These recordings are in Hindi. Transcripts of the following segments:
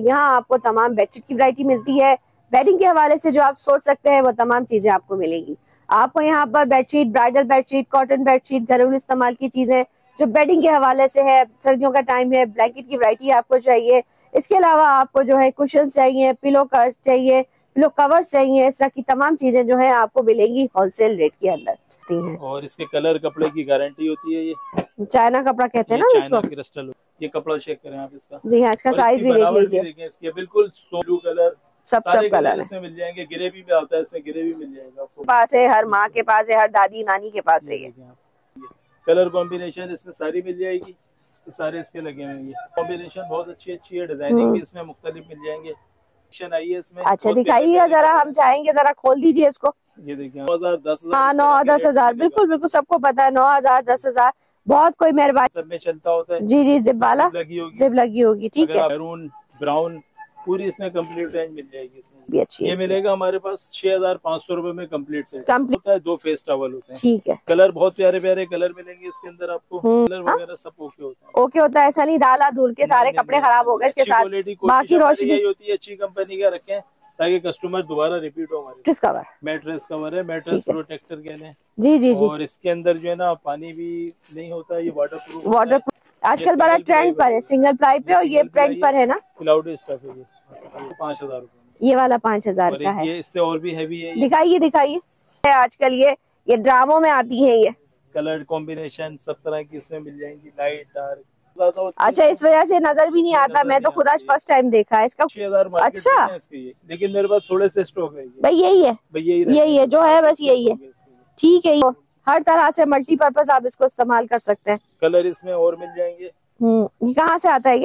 यहाँ आपको तमाम बेडशीट की वैरायटी मिलती है। बेडिंग के हवाले से जो आप सोच सकते हैं वो तमाम चीजें आपको मिलेगी। आपको यहाँ पर bedsheet, bridal bedsheet, cotton bedsheet, घरेलू इस्तेमाल की चीजें जो बेडिंग के हवाले से है, सर्दियों का टाइम है, ब्लैंकेट की वैरायटी आपको चाहिए। इसके अलावा आपको जो है कुशन्स चाहिए, पिलो कवर्स चाहिए, पिलो कवर्स चाहिए, इस तरह की तमाम चीजें जो है आपको मिलेंगी होलसेल रेट के अंदर। और इसके कलर कपड़े की गारंटी होती है। ये चाइना कपड़ा कहते हैं ना इसको, क्रिस्टल। ये कपड़ा चेक करें आप इसका। जी हाँ, इसका साइज भी देख लीजिए। इसके बिल्कुल ब्लू कलर, सब कलर इसमें मिल जाएंगे। ग्रे भी में आता है, इसमें ग्रे भी मिल जाएगा आपको। पास है, हर माँ के पास है, हर दादी नानी के पास है। ये कलर कॉम्बिनेशन इसमें सारी मिल जाएगी, सारे इसके लगे हुए। ये कॉम्बिनेशन बहुत अच्छी है, डिजाइनिंग भी इसमें मुख्तलिफ मिल जाएंगे। इसमें अच्छा दिखाइएगा जरा, हम चाहेंगे जरा खोल दीजिए इसको। ये देखिए 9,000 10,000। हाँ 9,000 10,000, बिल्कुल बिल्कुल सबको पता है 9,000 10,000। बहुत कोई मेहरबानी सब में चलता होता है। जी जी, जिप वाला जिप लगी होगी, ठीक है। मैरून ब्राउन पूरी इसमें कंप्लीट रेंज मिल जाएगी। इसमें भी अच्छी ये मिलेगा हमारे पास 6,500 रुपए में कंप्लीट सेट होता है। 2 फेस टॉवल होते हैं, ठीक है। कलर बहुत प्यारे प्यारे कलर मिलेंगे इसके अंदर आपको। कलर वगैरह सब ओके होता है। ऐसा नहीं डाला धूल के सारे कपड़े खराब हो गए इसके साथ। बाकी रोशनी होती है, अच्छी कंपनी का रखें ताकि कस्टमर दोबारा रिपीट हो। हमारे मैट्रेस कवर है, मैट्रेस प्रोटेक्टर कहते हैं। जी जी जी। और इसके अंदर जो है ना पानी भी नहीं होता, ये वाटर प्रूफ आजकल बड़ा ट्रेंड पर है, सिंगल प्लाई पे। और ये ट्रेंड पर है ना क्लाउड स्टफ है। ये 5,000 रुपए, ये वाला 5,000 का है। ये इससे और भी हैवी है। दिखाइए आजकल ये ड्रामों में आती है। ये कलर कॉम्बिनेशन सब तरह की इसमें मिल जाएंगी, लाइट डार्क। अच्छा, इस वजह से नजर भी नहीं आता। मैं तो खुदा फर्स्ट टाइम देखा है इसका। 6,000 अच्छा, लेकिन मेरे पास थोड़े से स्टॉक है। भाई यही है जो है, बस यही है, ठीक है। हर तरह से मल्टीपर्पज आप इसको इस्तेमाल कर सकते हैं। कलर इसमें और मिल जाएंगे। ये कहाँ से आता है?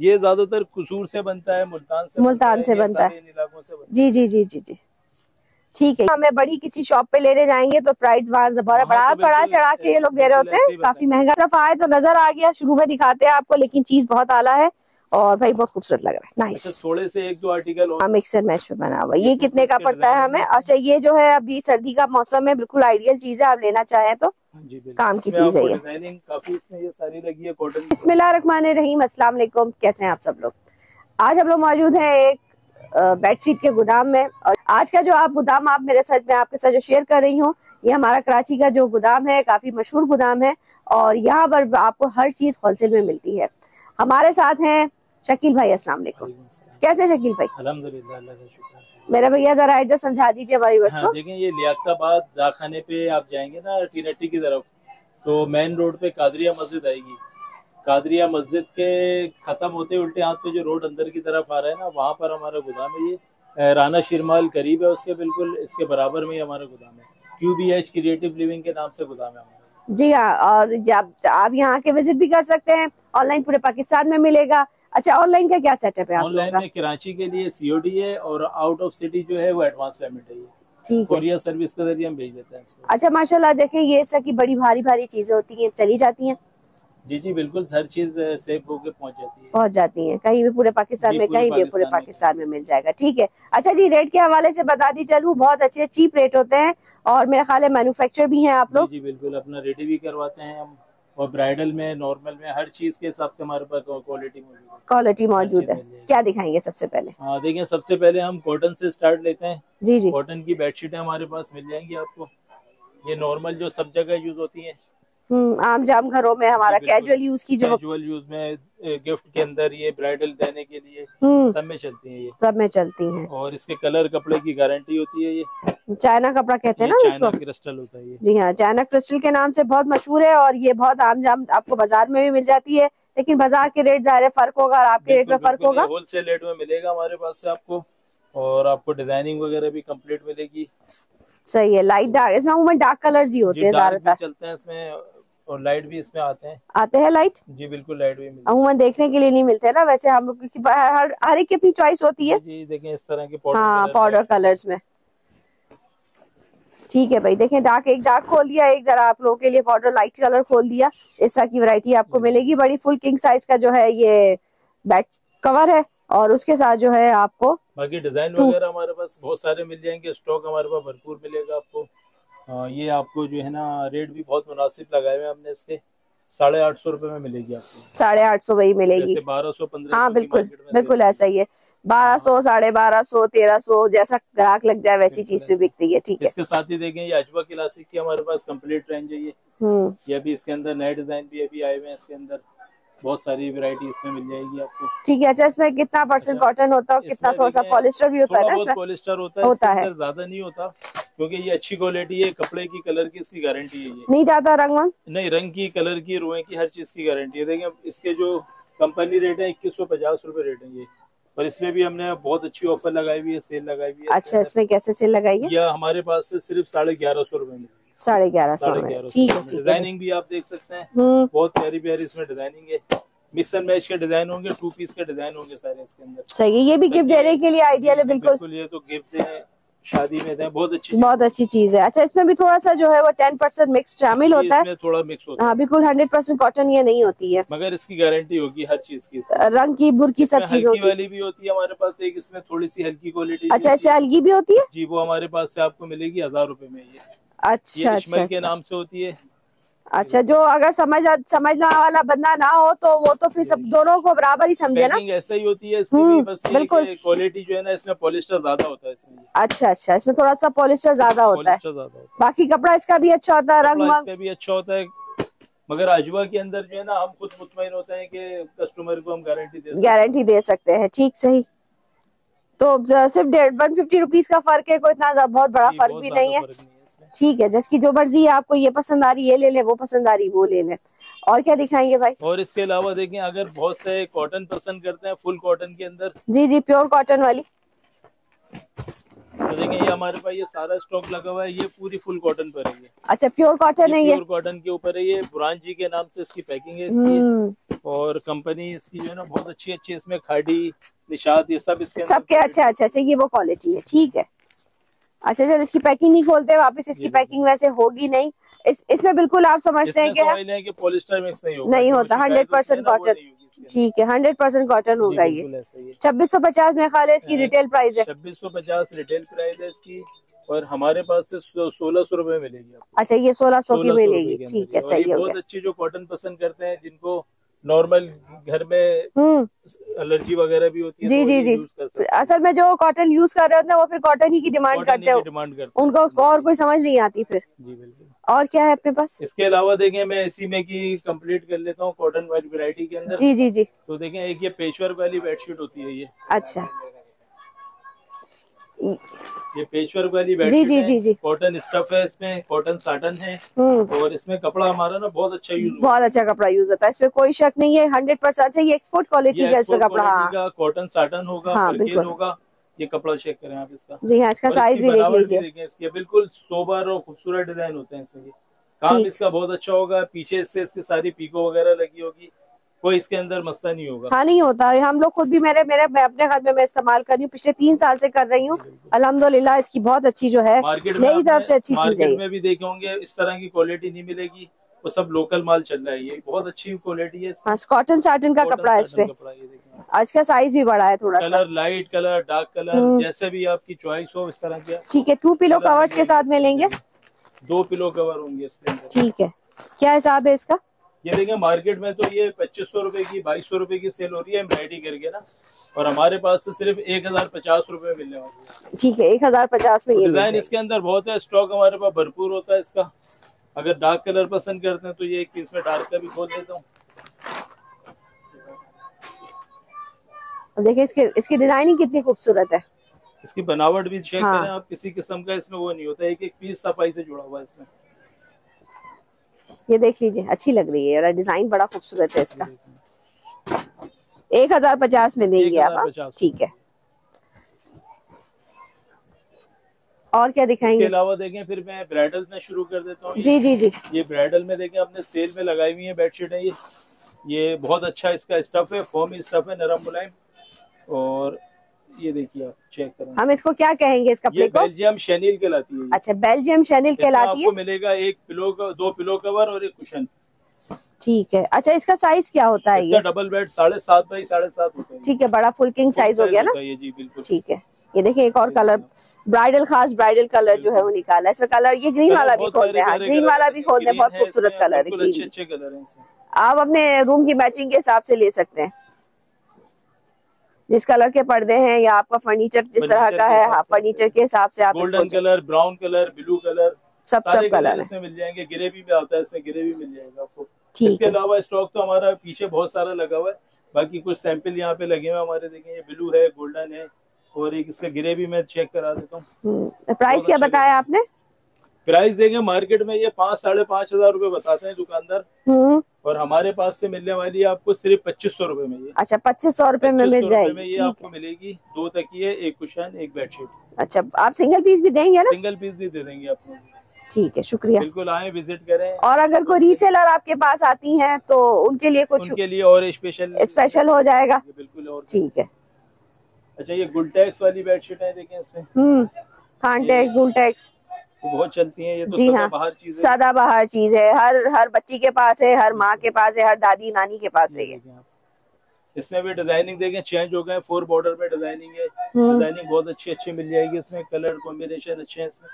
ये ज्यादातर कसूर से बनता है, मुल्तान से बनता है। जी, ठीक है। हमें बड़ी किसी शॉप पे लेने जाएंगे तो प्राइस वहाँ बड़ा चढ़ा के ये लोग दे रहे होते हैं, काफी महंगा। सिर्फ आए तो नजर आ गया, शुरू में दिखाते हैं आपको, लेकिन चीज बहुत आला है और भाई बहुत खूबसूरत लग रहा है। नाइस। थोड़े से 1-2 आर्टिकल मिक्सर मैच में बना हुआ। ये कितने का पड़ता है हमें? अच्छा, ये जो है अभी सर्दी का मौसम है, बिल्कुल आइडियल चीज है। आप लेना चाहें तो काम की चीज है। ये काफी इसमें ये सारी लगी है कॉटन। बिस्मिल्लाहिर्रहमानिर्रहीम, अस्सलाम वालेकुम। कैसे हैं आप सब लोग? आज हम लोग मौजूद हैं एक बेडशीट के गोदाम में। और आज का जो आपके साथ जो शेयर कर रही हूँ, ये हमारा कराची का जो गोदाम है, काफी मशहूर गोदाम है। और यहाँ पर आपको हर चीज होलसेल में मिलती है। हमारे साथ हैं शकील भाई। अस्सलाम वालेकुम, कैसे शकील भाई? अल्हम्दुलिल्लाह, अल्लाह का शुक्र। मेरा भैया जरा एड्रेस समझा दीजिए हमारी व्यूअर्स को। देखिए, ये लियाकताबाद दाखाने पे आप जाएंगे ना टीनट्टी की तरफ, तो मेन रोड पे कादरिया मस्जिद आएगी। कादरिया मस्जिद के खत्म होते उल्टे हाथ पे जो रोड अंदर की तरफ आ रहा है ना, वहाँ पर हमारा गोदाम है। ये राना शिरमाल करीब है, उसके बिल्कुल इसके बराबर में ही हमारा गोदाम है। QBH क्रिएटिव लिविंग के नाम से गोदाम है हमारा। जी हाँ, और आप यहाँ के विजिट भी कर सकते हैं। ऑनलाइन पूरे पाकिस्तान में मिलेगा। अच्छा, ऑनलाइन का क्या सेटअप है? ऑनलाइन में कराची के लिए COD है और आउट ऑफ सिटी जो है वो एडवांस पेमेंट है। ठीक है, कोरियर सर्विस के जरिए हम भेज देते हैं। अच्छा, माशाल्लाह। देखें, ये इस तरह की बड़ी भारी चीजें होती हैं, चली जाती हैं। जी जी, बिल्कुल हर चीज सेफ होके पहुंच जाती है। कहीं भी पूरे पाकिस्तान में, कहीं भी पूरे पाकिस्तान में मिल जाएगा, ठीक है। अच्छा जी, रेट के हवाले से बता दी चलूं, बहुत अच्छे चीप रेट होते हैं। और मेरा ख्याल है मैन्युफैक्चर भी है आप लोग। जी बिल्कुल, अपना रेडी भी करवाते हैं हम। और ब्राइडल में, नॉर्मल में, हर चीज के हिसाब से हमारे पास क्वालिटी मौजूद है। क्या दिखाएंगे सबसे पहले? हाँ देखिए, सबसे पहले हम कॉटन से स्टार्ट लेते हैं। जी जी, कॉटन की बेडशीट हमारे पास मिल जाएंगी आपको। ये नॉर्मल जो सब जगह यूज होती है, आम जाम घरों में, हमारा कैजुअल यूज की, जो कैजुअल यूज में, गिफ्ट के अंदर, ये ब्राइडल देने के लिए, सब में चलती हैं। और इसके कलर कपड़े की गारंटी होती है। ये चाइना कपड़ा कहते हैं ना इसको, क्रिस्टल होता है। जी हाँ, चाइना क्रिस्टल के नाम से बहुत मशहूर है। और ये बहुत आम जाम आपको बाजार में भी मिल जाती है, लेकिन बाजार के रेट ज़ाहिर फर्क होगा और आपके रेट में फर्क होगा। होलसेल रेट में मिलेगा हमारे पास से आपको। और आपको डिजाइनिंग वगैरह भी कम्प्लीट मिलेगी। सही है, लाइट डार्क इसमें उमूमन डार्क कलर्स ही होते हैं ज्यादातर, चलते हैं इसमें। और लाइट भी इसमें आते हैं लाइट। जी बिल्कुल, लाइट भी अमूमन देखने के लिए नहीं मिलते हैं ना वैसे हम लोग, क्योंकि हर एक की अपनी चॉइस होती है। जी देखें, इस तरह के पाउडर कलर्स में, ठीक है भाई। देखें, एक डार्क खोल दिया, एक जरा आप लोगों के लिए पाउडर लाइट कलर खोल दिया। इस तरह की वैरायटी आपको मिलेगी। बड़ी फुल किंग साइज का जो है ये बेड कवर है। और उसके साथ जो है आपको बाकी डिजाइन वगैरह हमारे पास बहुत सारे मिल जाएंगे। स्टॉक हमारे पास भरपूर मिलेगा आपको। ये आपको जो है ना रेट भी बहुत मुनासिब लगाए हुए हमने इसके। 850 रुपए में मिलेगी आपको। 850 वही मिलेगी, 1200 1500। हाँ बिल्कुल बिल्कुल ऐसा ही है, 1200 साढ़े 1200 1300 जैसा ग्राहक लग जाए वैसी चीज भी बिकती है। ठीक है, इसके साथ ही देखें ये अजवा क्लासिक की हमारे पास कंप्लीट रेंज है। ये भी इसके अंदर नए डिजाइन भी अभी आए हुए हैं, इसके अंदर बहुत सारी वैरायटी इसमें मिल जाएगी आपको। ठीक है। अच्छा, इसमें कितना परसेंट कॉटन होता है, कितना थोड़ा सा पॉलिस्टर भी होता है ना? इसमें पॉलिस्टर होता है, ज्यादा नहीं होता क्योंकि ये अच्छी क्वालिटी है, कपड़े की कलर की इसकी गारंटी है। ये नहीं जाता रंग वांग, नहीं रंग की कलर की रुए की हर चीज की गारंटी है। देखिए इसके जो कंपनी रेट है 2150 रुपए रेट है ये, पर इसमें भी हमने बहुत अच्छी ऑफर लगाई हुई है, सेल लगाई हुई है। अच्छा, इसमें कैसे सेल लगाई है? यह हमारे पास से सिर्फ 1150 रुपए में, 1150 रुपए। ठीक है, डिजाइनिंग भी आप देख सकते हैं, बहुत प्यारी प्यारी इसमें डिजाइनिंग है, मिक्स एंड मैच के डिजाइन होंगे, 2 पीस के डिजाइन होंगे सारे इसके अंदर। सही है, ये भी गिफ्ट देने के लिए आइडियल है। बिल्कुल, ये तो गिफ्ट है शादी में दें, बहुत अच्छी चीज है। अच्छा, इसमें भी थोड़ा सा जो है वो 10% मिक्स शामिल होता है, थोड़ा मिक्स होता है। हाँ बिल्कुल, 100% कॉटन ये नहीं होती है, मगर इसकी गारंटी होगी हर चीज की, रंग की बुरकी सब चीज वाली भी होती है हमारे पास। एक इसमें थोड़ी सी हल्की क्वालिटी। अच्छा, इससे हल्की भी होती है जी, वो हमारे पास से आपको मिलेगी 1000 रुपए में। ये अच्छा इश्माइल के नाम से होती है। अच्छा, जो अगर समझना वाला बंदा ना हो तो वो तो फिर सब दोनों को बराबर ही समझे ना, ऐसा ही होती है इसकी बस। बिल्कुल, क्वालिटी जो है ना इसमें पॉलिस्टर ज्यादा होता है इसमें। अच्छा, इसमें थोड़ा सा पॉलिस्टर ज्यादा होता है, बाकी कपड़ा इसका भी अच्छा होता है, रंग भी अच्छा होता है। मगर अजवा के अंदर जो है ना हम खुद मुतमईन होते हैं कि कस्टमर को हम गारंटी दे सकते हैं। ठीक, सही। तो सिर्फ 150 रुपीज का फर्क है, कोई इतना बहुत बड़ा फर्क भी नहीं है। ठीक है, जिसकी जो मर्जी है, आपको ये पसंद आ रही ये ले लें, वो पसंद आ रही वो ले लें। और क्या दिखाएंगे भाई? और इसके अलावा देखें, अगर बहुत से कॉटन पसंद करते हैं फुल कॉटन के अंदर, जी प्योर कॉटन वाली, तो देखिए ये हमारे पास ये सारा स्टॉक लगा हुआ है, ये पूरी फुल कॉटन पर है। अच्छा, प्योर कॉटन है, ये प्योर कॉटन के ऊपर है। ये बुरांजी के नाम से इसकी पैकिंग है इसकी, और कंपनी इसकी जो है ना बहुत अच्छी अच्छी, इसमें खाड़ी निशात ये सब इसके सबके। अच्छा, ये वो क्वालिटी है। ठीक है। अच्छा, चल इसकी पैकिंग नहीं खोलते वापस, इसकी पैकिंग वैसे होगी नहीं। इसमें बिल्कुल आप समझते हैं कि पॉलिस्टर मिक्स नहीं होता, 100% कॉटन। ठीक है, 100% कॉटन होगा। ये 2650 में ख्याल है इसकी रिटेल प्राइस है, 2650 रिटेल प्राइस है इसकी, और हमारे पास से 1600 रुपए मिलेगी। अच्छा, ये 1600 की मिलेगी। ठीक है, सही है। बहुत अच्छी जो कॉटन पसंद करते हैं, जिनको नॉर्मल घर में एलर्जी वगैरह भी होती है, जी असल में जो कॉटन यूज कर रहे होते हैं वो फिर कॉटन ही की डिमांड करते हैं, उनको और कोई समझ नहीं आती फिर। जी बिल्कुल। और क्या है अपने पास? इसके अलावा देखें, मैं इसी में की कंप्लीट कर लेता हूँ कॉटन वाली वैरायटी के अंदर। जी। तो देखें एक ये पेशवर वाली बेडशीट होती है ये। अच्छा, ये पेशवर वाली बेडशीट है। जी। कॉटन स्टफ है इसमें, कॉटन साटन है, और इसमें कपड़ा हमारा ना बहुत अच्छा कपड़ा यूज होता है, इसमें कोई शक नहीं है। 100% है, ये एक्सपोर्ट क्वालिटी का इसमें कपड़ा, कॉटन साटन होगा। हाँ बिल्कुल होगा। ये कपड़ा चेक करें आप इसका। जी हाँ, इसका साइज भी देख लीजिए। इसके बिल्कुल सोबर और खूबसूरत डिजाइन होते हैं इसके, काम इसका बहुत अच्छा होगा। पीछे से इसकी सारी पीको वगैरह लगी होगी, कोई इसके अंदर मसला नहीं होगा। हाँ नहीं होता है, हम लोग खुद भी मैं अपने घर में इस्तेमाल कर रही हूँ, पिछले 3 साल से कर रही हूँ। अल्हम्दुलिल्लाह इसकी बहुत अच्छी जो है मेरी तरफ से अच्छी चीज है। मार्केट में भी देखे होंगे इस तरह की क्वालिटी नहीं मिलेगी, वो सब लोकल माल चल रहा है, ये बहुत अच्छी क्वालिटी है। हाँ, कॉटन साटन का कपड़ा है इसपे। आज का साइज भी बड़ा है, थोड़ा सा colour light colour dark colour जैसे भी आपकी चॉइस हो इस तरह की। ठीक है, 2 पिलो कवर्स के साथ मिलेंगे, 2 पिलो कवर होंगे इसके। ठीक है, क्या हिसाब है इसका? ये देखें मार्केट में तो ये 2500 रुपए की 2200 रुपए की सेल हो रही है एम्ब्रायडरी करके ना, और हमारे पास से सिर्फ 1050 रुपए मिलने वाली है। ठीक है, 1050 में ये डिजाइन इसके अंदर बहुत है, स्टॉक हमारे पास भरपूर होता है इसका। अगर डार्क कलर पसंद करते हैं तो ये 1 पीस में डार्क का भी खोल देता हूँ। देखिए इसकी डिजाइनिंग कितनी खूबसूरत है, इसकी बनावट भी चेक करें आप, किसी किस्म का इसमें वो नहीं होता, एक पीस सफाई से जुड़ा हुआ है इसमें। ये देख लीजिए, अच्छी लग रही है, डिजाइन बड़ा खूबसूरत है इसका। 1050 में देंगे आप। ठीक है, और क्या दिखाएंगे? इसके अलावा देखें फिर मैं ब्राइडल में शुरू कर देता हूँ। जी। ये ब्राइडल में देखें आपने सेल में लगाई हुई है बेडशीट है ये बहुत अच्छा इसका स्टफ है, फोमी स्टफ है, नरम मुलायम। और ये देखिए आप चेक करें, हम इसको क्या कहेंगे इस कपड़े को? बेल्जियम शैनिल कहलाती है। अच्छा, बेल्जियम शैनिल कहलाती है। आपको मिलेगा 1 पिलो 2 पिलो कवर और 1 कुशन। ठीक है। अच्छा, इसका साइज क्या होता है? ये डबल बेड 7.5 बाई 7.5 होता है। ठीक है, बड़ा फुल किंग साइज हो गया ना ये। जी बिल्कुल। ठीक है, ये देखिए एक और कलर ब्राइडल, खास ब्राइडल कलर जो है वो निकाला है इसमें। कलर ये ग्रीन वाला भी खोल दे, बहुत खूबसूरत कलर है, अच्छे कलर है। आप अपने रूम की मैचिंग के हिसाब से ले सकते हैं, जिस कलर के पर्दे हैं या आपका फर्नीचर जिस तरह का है, हाँ, फर्नीचर के हिसाब से आप golden colour, brown colour, blue colour, सब कलर इसमें मिल जाएंगे। ग्रे भी में आता है, इसमें ग्रे भी मिल जाएगा आपको। इसके अलावा स्टॉक तो हमारा पीछे बहुत सारा लगा हुआ है, बाकी कुछ सैंपल यहाँ पे लगे हुए हमारे, देखें ये ब्लू है, गोल्डन है और एक इसका ग्रे भी मैं चेक करा देता हूँ। प्राइस क्या बताया आपने? प्राइस देंगे मार्केट में ये 5-5,500 रूपए बताते हैं दुकानदार, और हमारे पास से मिलने वाली है आपको सिर्फ 2500 रूपये में। ये अच्छा 2500 रूपये में मिल जाएगी, ये आपको मिलेगी। 2 तकिए, एक कुशन, एक बेडशीट। अच्छा आप सिंगल पीस भी देंगे ना? सिंगल पीस भी दे देंगे आपको। ठीक है, शुक्रिया। बिल्कुल आए, विजिट करें। और अगर कोई रीसेलर आपके पास आती हैं तो उनके लिए कुछ उनके लिए और स्पेशल हो जाएगा। बिल्कुल, और ठीक है। अच्छा ये गुलटेक्स वाली बेडशीट है, देखें इसमें खानटेक्स, गुलटेक्स बहुत चलती है ये तो। जी हाँ, सदाबहार चीज है, हर बच्ची के पास है, हर माँ के पास है, हर दादी नानी के पास है। इसमें भी डिजाइनिंग देखें चेंज हो गए, 4 बॉर्डर में डिजाइनिंग है, डिजाइनिंग बहुत अच्छी अच्छी मिल जाएगी। इसमें कलर कॉम्बिनेशन अच्छे है इसमें।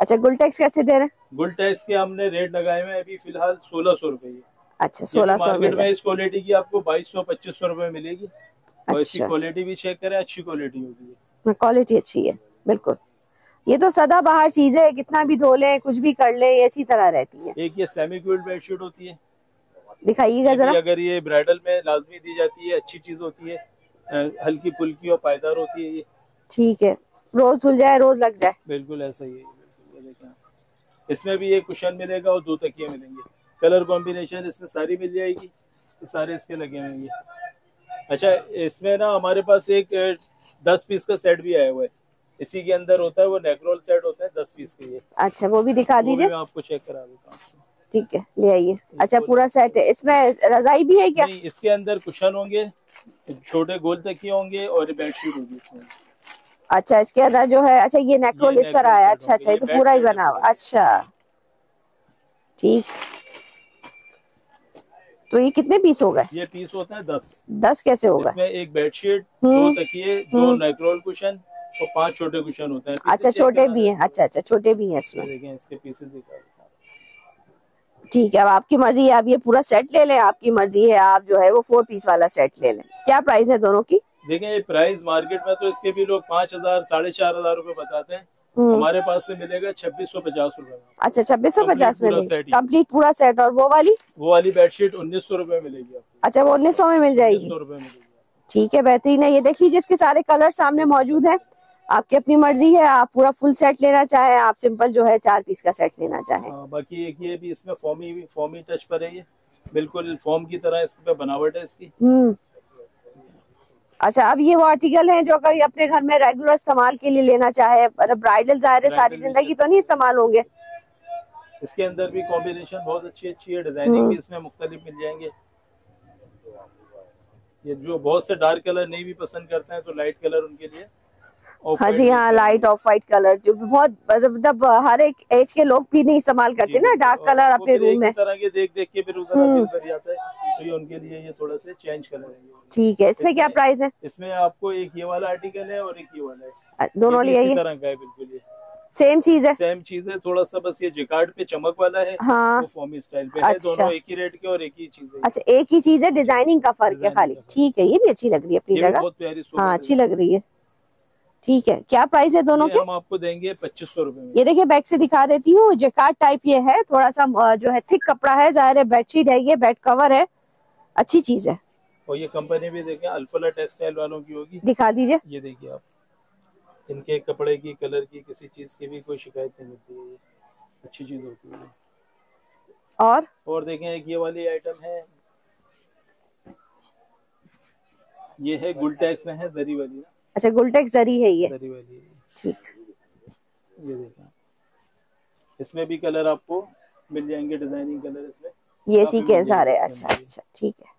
अच्छा गुलटेक्स कैसे दे रहे हैं? गुलटेक्स के हमने रेट लगाए हुए अभी फिलहाल 1600 रूपये। अच्छा 1600 मार्केट में इस क्वालिटी की आपको 2200-2500 रूपये मिलेगी। और इसकी क्वालिटी भी चेक करें, अच्छी क्वालिटी होगी, क्वालिटी अच्छी है बिल्कुल। ये तो सदाबहार चीज है, कितना भी धो ले, कुछ भी कर ले, ये इसी तरह रहती है। एक ये सेमी क्विल्ट बेडशीट होती है, दिखाइएगा जरा। अगर ये ब्राइडल में लाजमी दी जाती है, अच्छी चीज होती है, हल्की फुल्की और पायदार होती है ये। ठीक है, रोज धुल जाए रोज लग जाए, बिल्कुल ऐसा ही है। इसमें भी एक कुशन मिलेगा और 2 तकिए मिलेंगे, कलर कॉम्बिनेशन इसमें सारी मिल जाएगी, सारे इसके लगे हुए। अच्छा इसमें ना हमारे पास एक 10 पीस का सेट भी आया हुआ है, इसी के अंदर होता है वो नेकरोल सेट होता है 10 पीस के लिए। अच्छा वो भी दिखा दीजिए, मैं आपको चेक करा देता हूँ। ठीक है ले आइए। अच्छा पूरा सेट है, इसमें रजाई भी है क्या? नहीं, इसके अंदर कुशन होंगे, छोटे गोल तकिए होंगे और बेडशीट होगी इसमें। अच्छा इसके अंदर जो है, अच्छा ये नेकरोल इस तरह है। अच्छा अच्छा, ये तो पूरा ही बना हुआ। अच्छा ठीक, तो ये कितने पीस होगा? ये पीस होता है 10 कैसे होगा? इसमें एक बेडशीट, 2 तकिए, 2 नेकरोल कुशन और 5 छोटे कुशन होते हैं। अच्छा छोटे भी हैं? अच्छा अच्छा छोटे भी हैं इसमें। देखें इसके पीसेस दिखा। ठीक है, अब आपकी मर्जी है, आप ये पूरा सेट ले लें, आपकी मर्जी है, आप जो है वो 4 पीस वाला सेट ले लें। क्या प्राइस है दोनों की? देखें ये प्राइस मार्केट में तो इसके भी लोग 5,000-4,500 रूपए बताते हैं, हमारे पास से मिलेगा 2,650 रूपये। अच्छा 2,650 में कम्प्लीट पूरा सेट। और वो वाली बेडशीट 1900 रूपये मिलेगी। अच्छा वो 1900 में मिल जाएगी। ठीक है बेहतरीन है। ये देख लीजिए, इसके सारे कलर सामने मौजूद है, आपकी अपनी मर्जी है, आप पूरा फुल सेट लेना चाहे, आप सिंपल जो है 4 पीस का सेट लेना चाहे। बाकी एक ये भी इसमें फॉमी टच पर है, ये बिल्कुल फॉर्म की तरह इस पे बनावट है इसकी। अच्छा अब ये वो आर्टिकल है जो कभी अपने घर में रेगुलर इस्तेमाल के लिए लेना चाहे, ब्राइडल जाहिर है सारी जिंदगी तो नहीं इस्तेमाल होंगे। इसके अंदर भी कॉम्बिनेशन बहुत अच्छी है, डिजाइनिंग भी इसमें मुख्तलिफ मिल जाएंगे। ये जो बहुत से डार्क कलर नहीं भी पसंद करते हैं तो लाइट कलर उनके लिए। हाँ जी हाँ, लाइट ऑफ व्हाइट कलर जो बहुत मतलब हर एक एज के लोग भी नहीं इस्तेमाल करते ना डार्क कलर अपने रूम में, तरह के देख के फिर उधर जाता है, तो ये उनके लिए ये थोड़ा सा चेंज कलर है। ठीक है, इसमें क्या प्राइस है? इसमें आपको एक ये वाला आर्टिकल है और एक ये वाला है, दोनों लिए इसी तरह का है, बिल्कुल सेम चीज है। थोड़ा सा बस ये जिकार्ड पे चमक वाला है, हाँ वो फॉर्मी स्टाइल पे है। अच्छा, दोनों एक ही रेट के और एक ही चीज है। अच्छा एक ही चीज है, डिजाइनिंग का फर्क है खाली। ठीक है, ये भी अच्छी लग रही है अपनी जगह, बहुत प्यारी, हाँ अच्छी लग रही है। ठीक है, क्या प्राइस है दोनों के? हम आपको देंगे 2,500 रूपये में। ये देखिए बैक से दिखा देती हूँ, जैकार्ड टाइप ये है, थोड़ा सा जो है थिक कपड़ा है, जाहिर है बेडशीट है, ये बेड कवर है, अच्छी चीज है। और ये कंपनी भी देखें अल्फला टेक्सटाइल वालों की होगी। दिखा दीजिए, ये देखिए आप, इनके कपड़े की कलर की किसी चीज की भी कोई शिकायत नहीं होती है, अच्छी चीज होती है। और देखें एक ये वाली आइटम है, ये है गुलटेक्स में है, जरी वाली। अच्छा गुलटेक्स जरी है ये, जरी वाली। ठीक, ये देखें इसमें भी कलर आपको मिल जाएंगे, डिजाइनिंग कलर इसमें ये सी के सारे। अच्छा अच्छा ठीक है,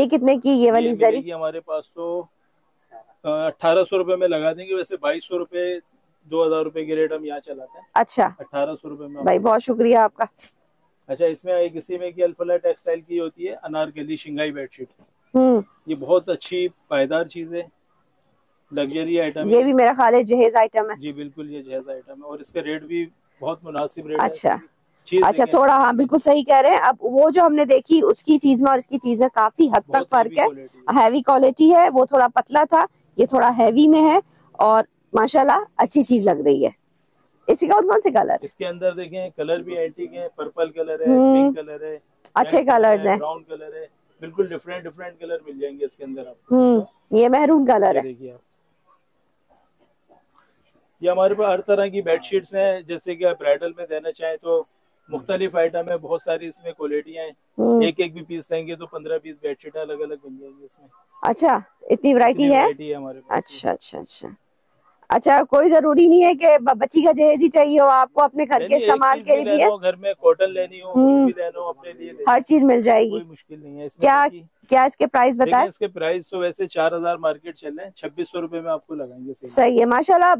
ये कितने की ये वाली जरी? हमारे पास तो 1,800 रूपये में लगा देंगे, वैसे 2,200 रूपये 2,000 रूपये के रेट हम यहाँ चलाते हैं। अच्छा 1,800 रूपये में भाई, बहुत शुक्रिया आपका। अच्छा इसमें एक इसी में कि अल्फला टेक्सटाइल की होती है अनारकली शिंगाई बेडशीट, ये बहुत अच्छी पायदार चीज है, लग्जरी आइटम। ये भी मेरा ख्याल है जहेज आइटम है। जी बिल्कुल, ये जहेज आइटम है और इसका रेट भी बहुत मुनासिब रेट है। अच्छा अच्छा थोड़ा, हाँ बिल्कुल सही कह रहे हैं। अब वो जो हमने देखी उसकी चीज में और इसकी चीज में काफी हद तक फर्क है, हैवी क्वालिटी है, वो थोड़ा पतला था, ये थोड़ा हैवी में है और माशाल्लाह अच्छी चीज लग रही है। इसी का कौन से कलर, इसके अंदर देखें कलर भी एंटीक है, पर्पल कलर है, पिंक कलर है, अच्छे कलर्स हैं, ब्राउन कलर है, बिल्कुल डिफरेंट डिफरेंट कलर मिल जाएंगे इसके अंदर आपको। ये मैरून कलर है। ये हमारे पास हर तरह की बेडशीट्स हैं, जैसे कि आप ब्राइडल में देना चाहें तो मुख्तलिफ आइटम है, बहुत सारी इसमें क्वालिटियां हैं। एक एक भी पीस लेंगे तो 15-20 बेडशीट अलग अलग मिल जाएंगी इसमें। अच्छा इतनी वैरायटी है हमारे पास। अच्छा अच्छा अच्छा अच्छा, कोई जरूरी नहीं है कि बच्ची का जहेज ही चाहिए हो आपको, अपने घर के इस्तेमाल के लिए, घर में कॉटन लेनी हो अपने लिए हर चीज मिल जाएगी, मुश्किल नहीं है। क्या इसके प्राइस बताएं? इसके प्राइस तो वैसे 4000 मार्केट चल रहे हैं, 2600 रुपए में आपको लगाएंगे। सही है माशाल्लाह।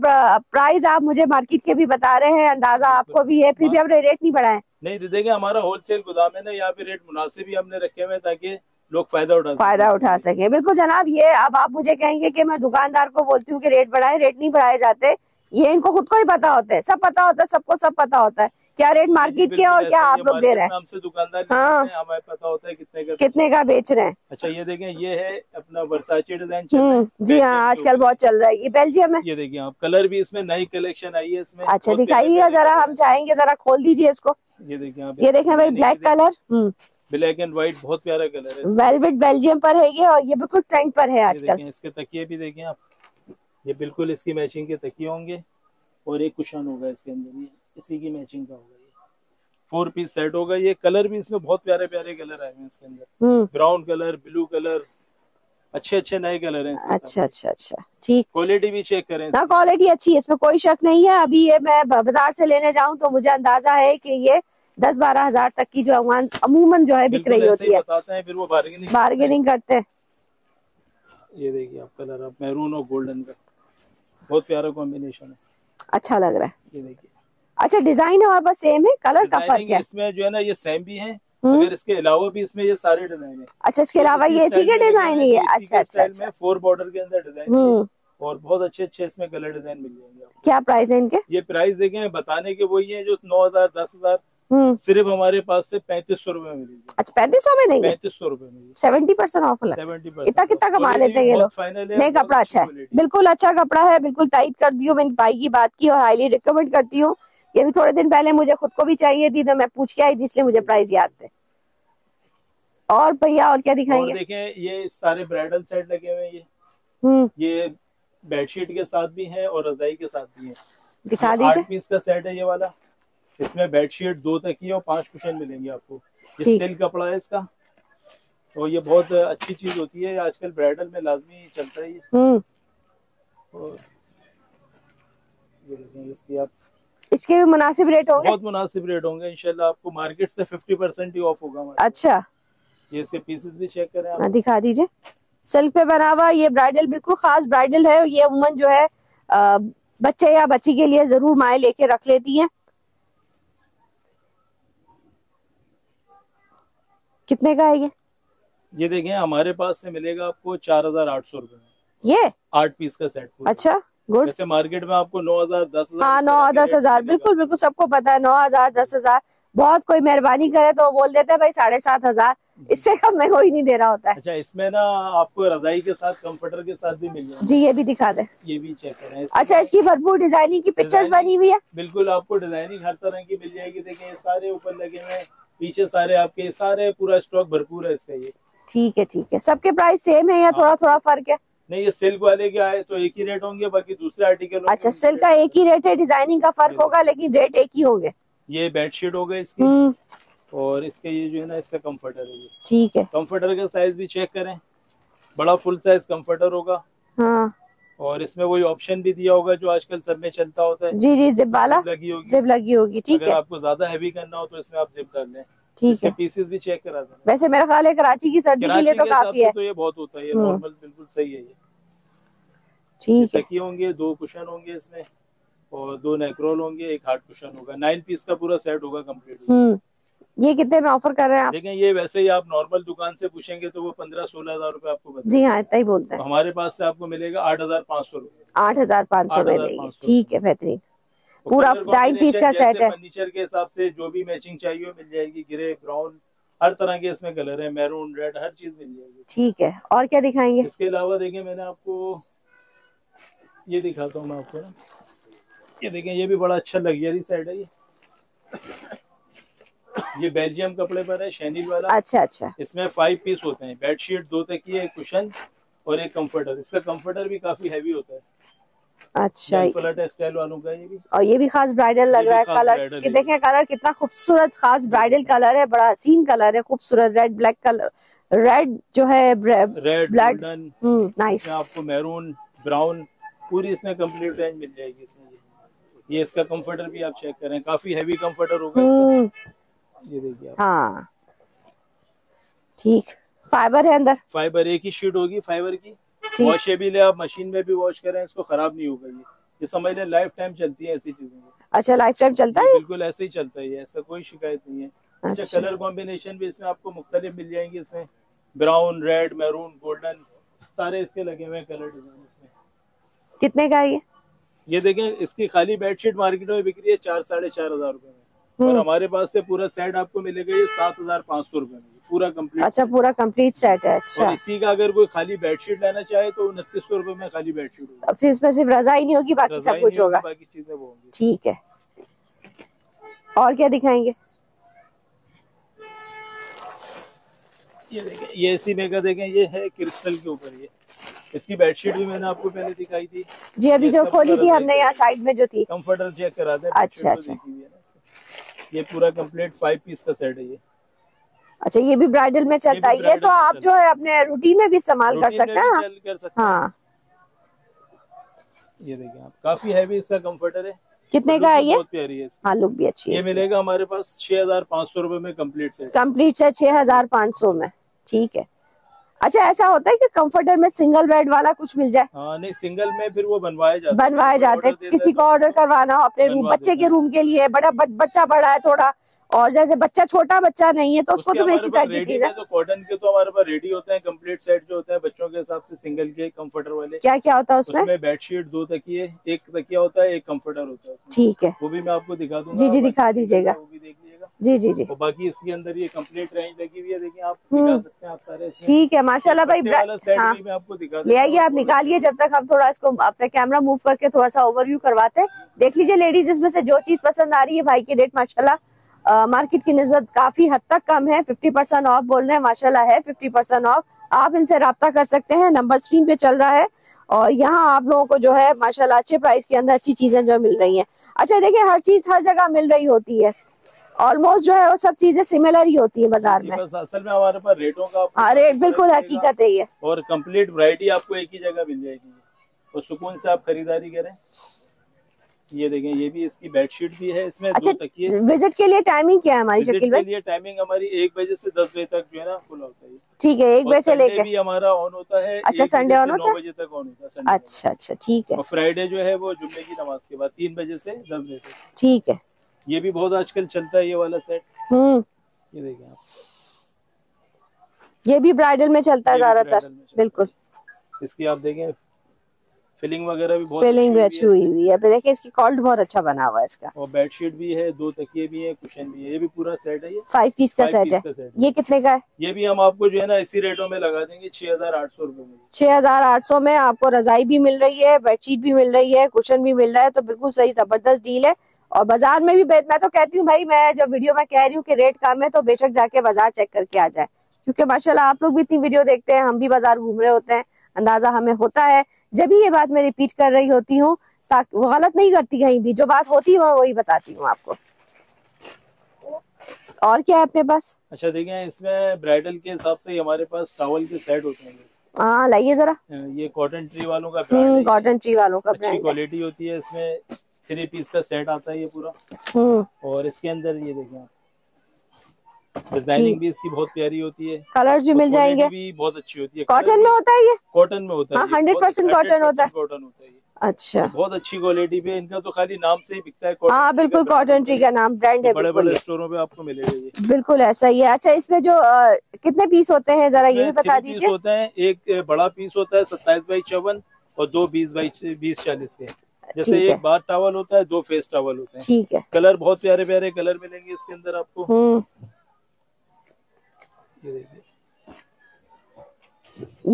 प्राइस आप मुझे मार्केट के भी बता रहे हैं, अंदाजा आपको भी है, फिर भी आपने रेट नहीं बढ़ाए? नहीं देखें, हमारा होलसेल गोदाम है ना, यहाँ पे रेट मुनासिब ही हमने रखे हुए ताकि लोग फायदा उठा सके। बिल्कुल जनाब। ये अब आप मुझे कहेंगे कि मैं दुकानदार को बोलती हूँ कि रेट बढ़ाएं, रेट नहीं बढ़ाए जाते, ये इनको खुद को ही पता होता है, सब पता होता है, सबको सब पता होता है क्या रेट मार्केट के और क्या आप लोग दे रहे हैं। हमसे दुकानदार हमें पता होता है कितने का बेच रहे हैं। अच्छा ये देखें, ये है अपना वर्साचे डिजाइन, जी हाँ आजकल बहुत चल रहा है ये बेल्जियम में। ये देखिए आप, कलर भी इसमें नई कलेक्शन आई है इसमें। अच्छा दिखाइएगा जरा, हम चाहेंगे जरा खोल दीजिए इसको। ये देखिए आप, ये देखें भाई black colour, black and white, बहुत प्यारा कलर है। वेलवेट बेल्जियम पर है ये, और ये बिल्कुल ट्रेंड पर है आजकल। इसके तकिए भी देखें आप, ये बिल्कुल इसकी मैचिंग के तकिए होंगे, और एक कुशन होगा इसके अंदर, ये इसी की मैचिंग का होगा, ये 4 पीस सेट होगा। ये कलर भी इसमें बहुत प्यारे प्यारे कलर आए हैं इसके अंदर, ब्राउन कलर, ब्लू कलर, अच्छे अच्छे नए कलर हैं। अच्छा अच्छा अच्छा ठीक। क्वालिटी भी चेक करें ना, क्वालिटी अच्छी है, इसमें कोई शक नहीं है। अभी ये मैं बाजार से लेने जाऊँ तो मुझे अंदाजा है की ये 10-12 हजार तक की जो अमूमन जो है बिक रही होती है, बताते हैं फिर वो बार्गेनिंग करते हैं। ये देखिए आप कलर, आप मैरून और गोल्डन का बहुत प्यारा कॉम्बिनेशन है, अच्छा लग रहा है। ये देखिए अच्छा डिजाइन हमारे पास सेम है, कलर का फर्क है इसमें जो है ना, ये सेम भी है मगर इसके अलावा भी इसमें ये सारे डिजाइन है। अच्छा इसके अलावा ये इसी के डिजाइन ही है। अच्छा अच्छा, 4 बॉर्डर के अंदर डिजाइन, और बहुत अच्छे अच्छे इसमें कलर डिजाइन मिल जाएंगे। क्या प्राइस है इनके? ये प्राइस देखे बताने के वही है जो 9000-10000 सिर्फ हमारे पास से 3500 रुपए में मिलेगी। अच्छा 3500 में देंगे? 3500 रुपए में 70% ऑफर है। कितना कमा लेते हैं ये लोग। नहीं कपड़ा अच्छा है, बिल्कुल अच्छा कपड़ा है, बिल्कुल तायद कर दी हूँ मैंने भाई की बात की, और हाईली रिकमेंड करती हूँ। ये भी थोड़े दिन पहले मुझे खुद को भी चाहिए थी तो मैं पूछ के आई थी, इसलिए मुझे प्राइस याद थे। और भैया और क्या दिखाएंगे? देखें ये सारे ब्राइडल सेट लगे हुए हैं, ये बेडशीट के साथ भी है और रजाई के साथ भी है। दिखा दीजिए। 8 पीस का सेट है ये वाला, इसमें बेडशीट, 2 तकिए और 5 कुशन मिलेंगे आपको। ये सिल्क कपड़ा है इसका, और ये बहुत अच्छी चीज होती है, आजकल ब्राइडल में लाजमी चलता है ये। और ये इसकी आप, इसके भी मुनासिब रेट होंगे, बहुत मुनासिब रेट होंगे इंशाल्लाह। आपको मार्केट से 50% ही ऑफ होगा। अच्छा ये इसके पीसेस भी चेक करें आप, दिखा दीजिए। सिल्क पे बना हुआ, ये ब्राइडल बिल्कुल खास ब्राइडल है, ये उमन जो है बच्चे या बच्ची के लिए जरूर माए लेके रख लेती है। कितने का है ये? ये देखें हमारे पास से मिलेगा आपको 4800 रुपए में, ये 8 पीस का सेट। अच्छा गुड। वैसे मार्केट में आपको 9000-10000। हाँ 9 और 10 हजार, बिल्कुल बिल्कुल सबको पता है 9 हजार 10 हजार। बहुत कोई मेहरबानी करे तो बोल देते हैं भाई 7500, इससे कम में कोई नहीं दे रहा होता है। अच्छा इसमें ना आपको रजाई के साथ, कम्फर्टर के साथ भी मिल जाएगा। जी ये भी दिखा दे, ये भी चेक करें। अच्छा इसकी भरपूर डिजाइनिंग की पिक्चर्स बनी हुई है, बिल्कुल आपको डिजाइनिंग हर तरह की मिल जाएगी। देखें सारे ऊपर लगे हुए, पीछे सारे आपके, सारे पूरा स्टॉक भरपूर है इसका। ये ठीक है ठीक है। सबके प्राइस सेम है या थोड़ा थोड़ा फर्क है? नहीं ये सिल्क वाले के आए तो एक ही रेट होंगे, बाकी दूसरे आर्टिकल। अच्छा सिल्क का एक ही रेट है, डिजाइनिंग का फर्क होगा लेकिन रेट एक ही होंगे। ये बेडशीट हो गए इसकी, और इसके ये जो है ना, इसका कम्फर्टर है। ठीक है, कम्फर्टर का साइज भी चेक करें, बड़ा फुल साइज कम्फर्टर होगा। हाँ और इसमें वही ऑप्शन भी दिया होगा जो आजकल सब में चलता होता है। जी जी जिप वाला, जिप लगी होगी। ठीक है, अगर आपको ज्यादा हैवी करना हो तो इसमें आप जिप डाल लें। ठीक है, पीसेस भी चेक करा दें। वैसे मेरा ख्याल है कराची की सर्दी के लिए तो काफी है, तो ये बहुत होता है, ये नॉर्मल बिल्कुल सही है ये। ठीक है, तकिए होंगे, 2 कुशन होंगे इसमें, और 2 नेकरोल होंगे, 1 हार्ड कुशन होगा। 9 पीस का पूरा सेट होगा कम्प्लीट। ये कितने में ऑफर कर रहे हैं आप? लेकिन ये वैसे ही आप नॉर्मल दुकान से पूछेंगे तो वो 15-16 हजार रूपए आपको बताएंगे। जी हाँ इतना ही बोलते हैं। हमारे पास से आपको मिलेगा 8500 रूपए। 8500 रूपए। ठीक है बेहतरीन। पूरा 9 पीस का सेट है। फर्नीचर के हिसाब से जो भी मैचिंग चाहिए मिल जाएगी, ग्रे ब्राउन हर तरह के इसमें कलर है, मैरून रेड हर चीज मिल जाएगी। ठीक है, और क्या दिखाएंगे? इसके अलावा देखिए मैंने आपको ये दिखाता हूँ मैं आपको, ये देखें ये भी बड़ा अच्छा लग्जरी सेट है। ये बेल्जियम कपड़े पर है, शैनिल वाला। अच्छा अच्छा। इसमें 5 पीस होते हैं, बेडशीट, 2 तकिए, एक कुशन और एक कंफर्टर। इसका कंफर्टर भी काफी हैवी होता है। अच्छा, टेक्सटाइल वालों का ये भी। और ये भी खास ब्राइडल लग रहा है कलर, कि देखें कलर कितना खूबसूरत, खास ब्राइडल कलर है, बड़ा हसीन कलर है, खूबसूरत रेड ब्लैक कलर, रेड जो है रेड गोल्डन, नाइस। आपको मैरून ब्राउन पूरी इसमें कंप्लीट रेंज मिल जाएगी इसमें। ये इसका कंफर्टर भी आप चेक करें, काफी हैवी कंफर्टर होगा। ये देखिए आप। हाँ ठीक, फाइबर है अंदर, फाइबर एक ही शीट होगी फाइबर की, वॉशेबल है, आप मशीन में भी वॉश करें इसको खराब नहीं होगा। ये समझ लें लाइफ टाइम चलती है ऐसी चीजें। अच्छा, लाइफ टाइम चलता है, बिल्कुल ऐसे ही चलता है, ऐसा कोई शिकायत नहीं है। अच्छा, कलर कॉम्बिनेशन भी इसमें आपको मुख्तलिफ मिल जाएंगे, इसमें ब्राउन रेड मैरून गोल्डन सारे इसके लगे हुए कलर डिजाइन। इसमें कितने का है ये देखें, इसकी खाली बेडशीट मार्केट में बिक्री है 4-4.5 हजार रूपये में, और हमारे पास से पूरा सेट आपको मिलेगा ये 7500 रूपये में, पूरा कंप्लीट। अच्छा, पूरा कंप्लीट सेट है। अच्छा, और इसी का अगर कोई खाली बेडशीट लेना चाहे तो 2900 रूपये में खाली बेडशीट होगी। फिर इसमें सिर्फ रजाई नहीं होगी, बाकी सब कुछ होगा, बाकी चीजें वो होंगी। ठीक है, और क्या दिखाएंगे? ये इसी में का देखें, ये है क्रिस्टल के ऊपर, ये इसकी बेडशीट भी मैंने आपको पहले दिखाई थी जी, अभी जो खोली थी हमने यहाँ साइड में जो थी। कंफर्टर चेक करा दे। अच्छा अच्छा, ये पूरा कंप्लीट 5 पीस का सेट है ये। अच्छा, ये भी ब्राइडल में चलता है, ये तो आप जो है अपने रूटीन में भी इस्तेमाल कर सकते हैं। हाँ, ये देखिए आप, काफी हैवी इसका कंफर्टर है। कितने का है ये? बहुत प्यारी है। हाँ, लुक भी अच्छी है। ये मिलेगा हमारे पास 6500 रूपये में कंप्लीट सेट। कंप्लीट सेट 6500 में। ठीक है। अच्छा, ऐसा होता है कि कंफर्टर में सिंगल बेड वाला कुछ मिल जाए? नहीं, सिंगल में फिर वो बनवाए जाते हैं, किसी को ऑर्डर करवाना हो अपने रूम, बच्चे के रूम के लिए, बच्चा बड़ा है थोड़ा, और जैसे बच्चा छोटा बच्चा नहीं है तो उसको तो इसी तरह की चीज है। तो कॉटन के तो हमारे पास रेडी होते हैं कंप्लीट सेट जो होता है बच्चों के हिसाब से, सिंगल के कंफर्टर वाले। क्या क्या होता है उसमें? बेडशीट, 2 तकिए, एक तकिया होता है, एक कंफर्टर होता है। ठीक है, वो भी मैं आपको दिखा दूंगा। जी जी, दिखा दीजिएगा, वो भी देख लीजिएगा। जी जी जी। बाकी इसके अंदर ये कंप्लीट रेंज लगी हुई है, देखिए आप दिखा सकते हैं आप सारे। ठीक है, माशाल्लाह भाई, आपको दिखा ले आइए, आप निकालिए, जब तक हम थोड़ा इसको अपना कैमरा मूव करके थोड़ा सा ओवरव्यू करवाते हैं। देख लीजिए लेडीज, इसमें से जो चीज पसंद आ रही है, भाई की रेट माशाल्लाह मार्केट की नस्बत काफी हद तक कम है, 50% ऑफ बोल रहे हैं, माशाल्लाह है 50% ऑफ। आप इनसे रब्ता कर सकते हैं, नंबर स्क्रीन पे चल रहा है, और यहाँ आप लोगों को जो है माशाल्लाह अच्छे प्राइस के अंदर अच्छी चीजें जो मिल रही हैं। अच्छा, देखिए हर चीज हर जगह मिल रही होती है, ऑलमोस्ट जो है वो सब चीजें सिमिलर ही होती है बाजार में। असल में हमारे पास रेटों का, हाँ, रेट बिल्कुल हकीकत है ये, और कम्प्लीट वैरायटी आपको एक ही जगह मिल जाएगी, और सुकून से आप खरीदारी करें। ये देखें, ये भी इसकी बेडशीट भी है इसमें। अच्छा, 2 तकिए। विजिट के लिए टाइमिंग क्या है हमारी शकील भाई? के लिए टाइमिंग हमारी 1 बजे से 10 बजे तक जो है ना खुला होता है। ठीक है, 1 बजे से लेकर भी हमारा ऑन होता है। अच्छा, संडे ऑन होता है 9 बजे तक ऑन होता है। अच्छा अच्छा, ठीक है। और फ्राइडे जो है वो जुम्मे की नमाज के बाद 3 बजे से 10 बजे तक। ठीक है, ये भी बहुत आजकल चलता है ये वाला सेट। ये देखें आप, ये भी ब्राइडल में चलता है ज्यादातर, बिल्कुल। इसकी आप देखें फिलिंग वगैरह भी बहुत अच्छी हुई है। देखिए इसकी कॉल्ड बहुत अच्छा बना हुआ है इसका, और बेडशीट भी है, 2 तकिए भी है, कुशन भी है। ये भी पूरा सेट है, ये 5 पीस का सेट है। ये कितने का है? ये भी हम आपको जो है ना इसी रेटों में लगा देंगे, 6800 रूपये में। 6800 में आपको रजाई भी मिल रही है, बेडशीट भी मिल रही है, कुशन भी मिल रहा है, तो बिल्कुल सही जबरदस्त डील है। और बाजार में भी मैं तो कहती हूँ भाई, मैं जब वीडियो में कह रही हूँ की रेट कम है तो बेशक जाके बाजार चेक करके आ जाए, क्योंकि माशाल्लाह आप लोग भी इतनी वीडियो देखते हैं, हम भी बाजार घूम रहे होते हैं, अंदाजा हमें होता है। जब भी ये बात मैं रिपीट कर रही होती हूँ ताकि वो गलत नहीं करती, कहीं भी जो बात होती है मैं वही बताती हूँ आपको। और क्या है अपने पास? अच्छा, देखिए इसमें ब्राइडल के हिसाब से हमारे पास टॉवल के सेट होते हैं। हाँ, लाइए जरा। ये कॉटन ट्री वालों का ब्रांड है, कॉटन ट्री वालों का अच्छी क्वालिटी होती है। इसमें 3 पीस का सेट आता है ये पूरा, और इसके अंदर ये देखिए आप, डिजाइनिंग भी इसकी बहुत प्यारी होती है, कलर्स भी मिल जाएंगे, भी बहुत अच्छी होती है। कॉटन में होता है ये? कॉटन में होता है, 100% कॉटन होता है। अच्छा, बहुत अच्छी क्वालिटी पे, इनका तो खाली नाम से ही बिकता है। हाँ बिल्कुल, कॉटन ट्री का नाम ब्रांड है, बड़े बड़े स्टोरों पे आपको मिलेगा ये, बिल्कुल ऐसा ही है। अच्छा, इसमें जो कितने पीस होते हैं जरा ये भी बता दीजिए? होते हैं, एक बड़ा पीस होता है 27 बाई 54 और 2 20 बाई 20-40 के। जैसे एक बाथ टॉवल होता है, दो फेस टॉवल होते हैं। ठीक है, कलर बहुत प्यारे प्यारे कलर मिलेंगे इसके अंदर आपको। ये देखिए,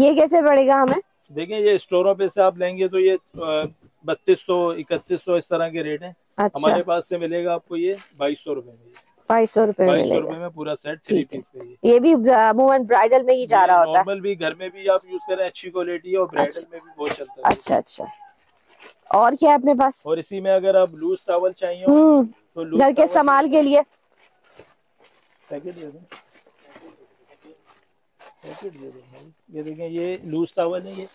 ये कैसे पड़ेगा हमें? देखिए ये स्टोरों पे से आप लेंगे तो ये 3200 3100 इस तरह के रेट है। अच्छा। हमारे पास से मिलेगा आपको ये 2200 रूपये में। 2200 रूपये में पूरा सेट, 3 पीस में। ये भी मोहन ब्राइडल में ही जा रहा होता है। नॉर्मल भी घर में भी आप यूज करें, अच्छी क्वालिटी है और ब्राइडल में भी बहुत चलता है। अच्छा अच्छा, और क्या है अपने पास? और इसी में अगर आप लूज टॉवल चाहिए तो घर के इस्तेमाल के लिए ये देखिए, ये लूज टॉवल है।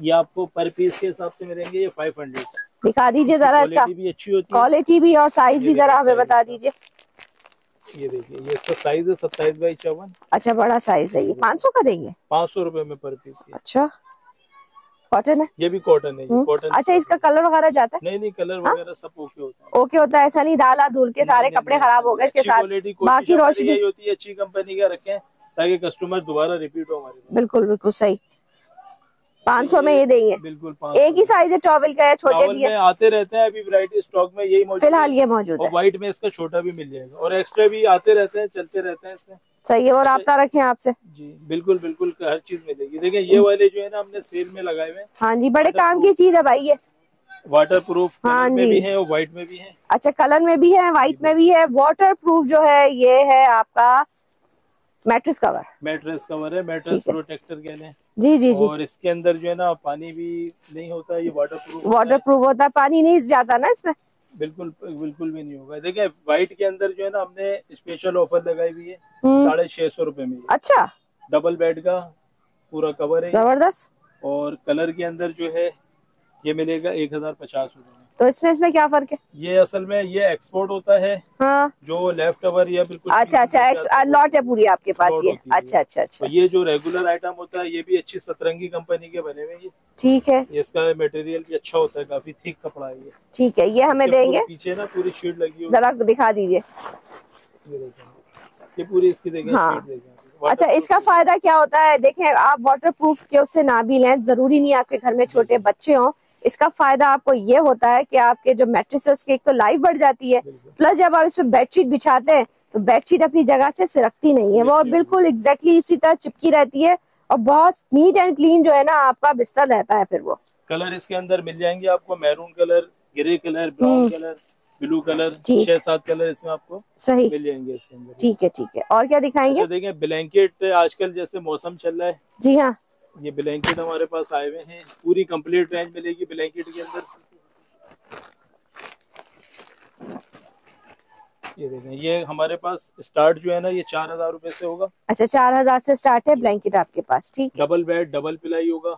ये आपको पर पीस के हिसाब से मिलेंगे, ये 500। दिखा दीजिए जरा इसका, क्वालिटी भी अच्छी होती है, क्वालिटी भी और साइज भी जरा हमें बता दीजिए। ये देखिए, ये इसका साइज है 27x54। अच्छा, बड़ा साइज है ये। 500 का देंगे, 500 रूपये में पर पीस। अच्छा, कॉटन है? ये भी कॉटन है, ये कॉटन। अच्छा, इसका कलर वगैरह जाता है? नहीं, कलर वगैरह सब ओके होता है। ओके होता है, ऐसा नहीं डाला धुल के सारे कपड़े खराब हो गए इसके साथ। बाकी रोशनी होती है, अच्छी कंपनी का रखें ताकि कस्टमर दोबारा रिपीट हो हमारे। बिल्कुल बिल्कुल सही। 500 में ये देंगे, बिल्कुल। एक ही साइज है टॉवल का, छोटे भी है। आते रहते हैं, अभी वैरायटी स्टॉक में यही मौजूद, फिलहाल ये मौजूद है। और व्हाइट में इसका छोटा भी मिल जाएगा और एक्स्ट्रा भी आते रहते हैं, चलते रहते हैं इसमें। सही है, और रब्ता रखें आपसे। जी बिल्कुल बिल्कुल, हर चीज मिलेगी। देखिए ये वाले जो है ना, हमने सेल में लगाए हुए। हाँ जी, बड़े काम की चीज है भाई ये। वाटर प्रूफ में भी है और व्हाइट में भी है। अच्छा, कलर में भी है, व्हाइट में भी है। वाटर प्रूफ जो है ये है आपका मैट्रेस कवर। मैट्रेस कवर है, मैट्रेस प्रोटेक्टर के लिए। जी जी जी। और इसके अंदर जो है ना, पानी भी नहीं होता है, ये वाटर प्रूफ होता है। पानी नहीं जाता ना इसमें? बिल्कुल बिल्कुल भी नहीं होगा। देखिए व्हाइट के अंदर जो है ना, हमने स्पेशल ऑफर लगाई हुई है 650 रूपये में। अच्छा, डबल बेड का पूरा कवर है, जबरदस्त। और कलर के अंदर जो है ये मिलेगा 1050 रूपये। तो इसमें क्या फर्क है? ये असल में ये एक्सपोर्ट होता है। हाँ। जो लेफ्ट ओवर या बिल्कुल। अच्छा अच्छा, लॉट है पूरी आपके पास ये। अच्छा अच्छा अच्छा। ये जो रेगुलर आइटम होता है, ये भी अच्छी सतरंगी कंपनी के बने हुए हैं। ठीक है, इसका मटेरियल भी अच्छा होता है, काफी थिक कपड़ा है ये। ठीक है, ये हमें देंगे। पीछे ना पूरी शीट लगी हुई, जरा दिखा दीजिए ये पूरी इसकी। देखिए, अच्छा, इसका फायदा क्या होता है? देखें आप, वाटर प्रूफ के उससे ना भी लें, जरूरी नहीं आपके घर में छोटे बच्चे हों। इसका फायदा आपको ये होता है कि आपके जो मैट्रेस है उसकी एक तो लाइफ बढ़ जाती है, प्लस जब आप इसमें बेडशीट बिछाते हैं तो बेडशीट अपनी जगह से सरकती नहीं है, वो बिल्कुल एग्जैक्टली उसी तरह चिपकी रहती है और बहुत नीट एंड क्लीन जो है ना आपका बिस्तर रहता है। फिर वो कलर इसके अंदर मिल जाएंगे आपको, maroon colour, grey colour, brown colour, blue colour, 6-7 colour इसमें आपको सही मिल जाएंगे इसके अंदर। ठीक है ठीक है, और क्या दिखाएंगे? देखिए ब्लैंकेट, आजकल जैसे मौसम चल रहा है। जी हाँ, ये ब्लैंकेट हमारे पास आए हुए हैं, पूरी कंप्लीट रेंज मिलेगी ब्लैंकेट के अंदर। ये देखें, ये हमारे पास स्टार्ट जो है ना, ये 4000 रूपये से होगा। अच्छा, 4000 से स्टार्ट है ब्लैंकेट आपके पास। ठीक है, डबल बेड, डबल पिलाई होगा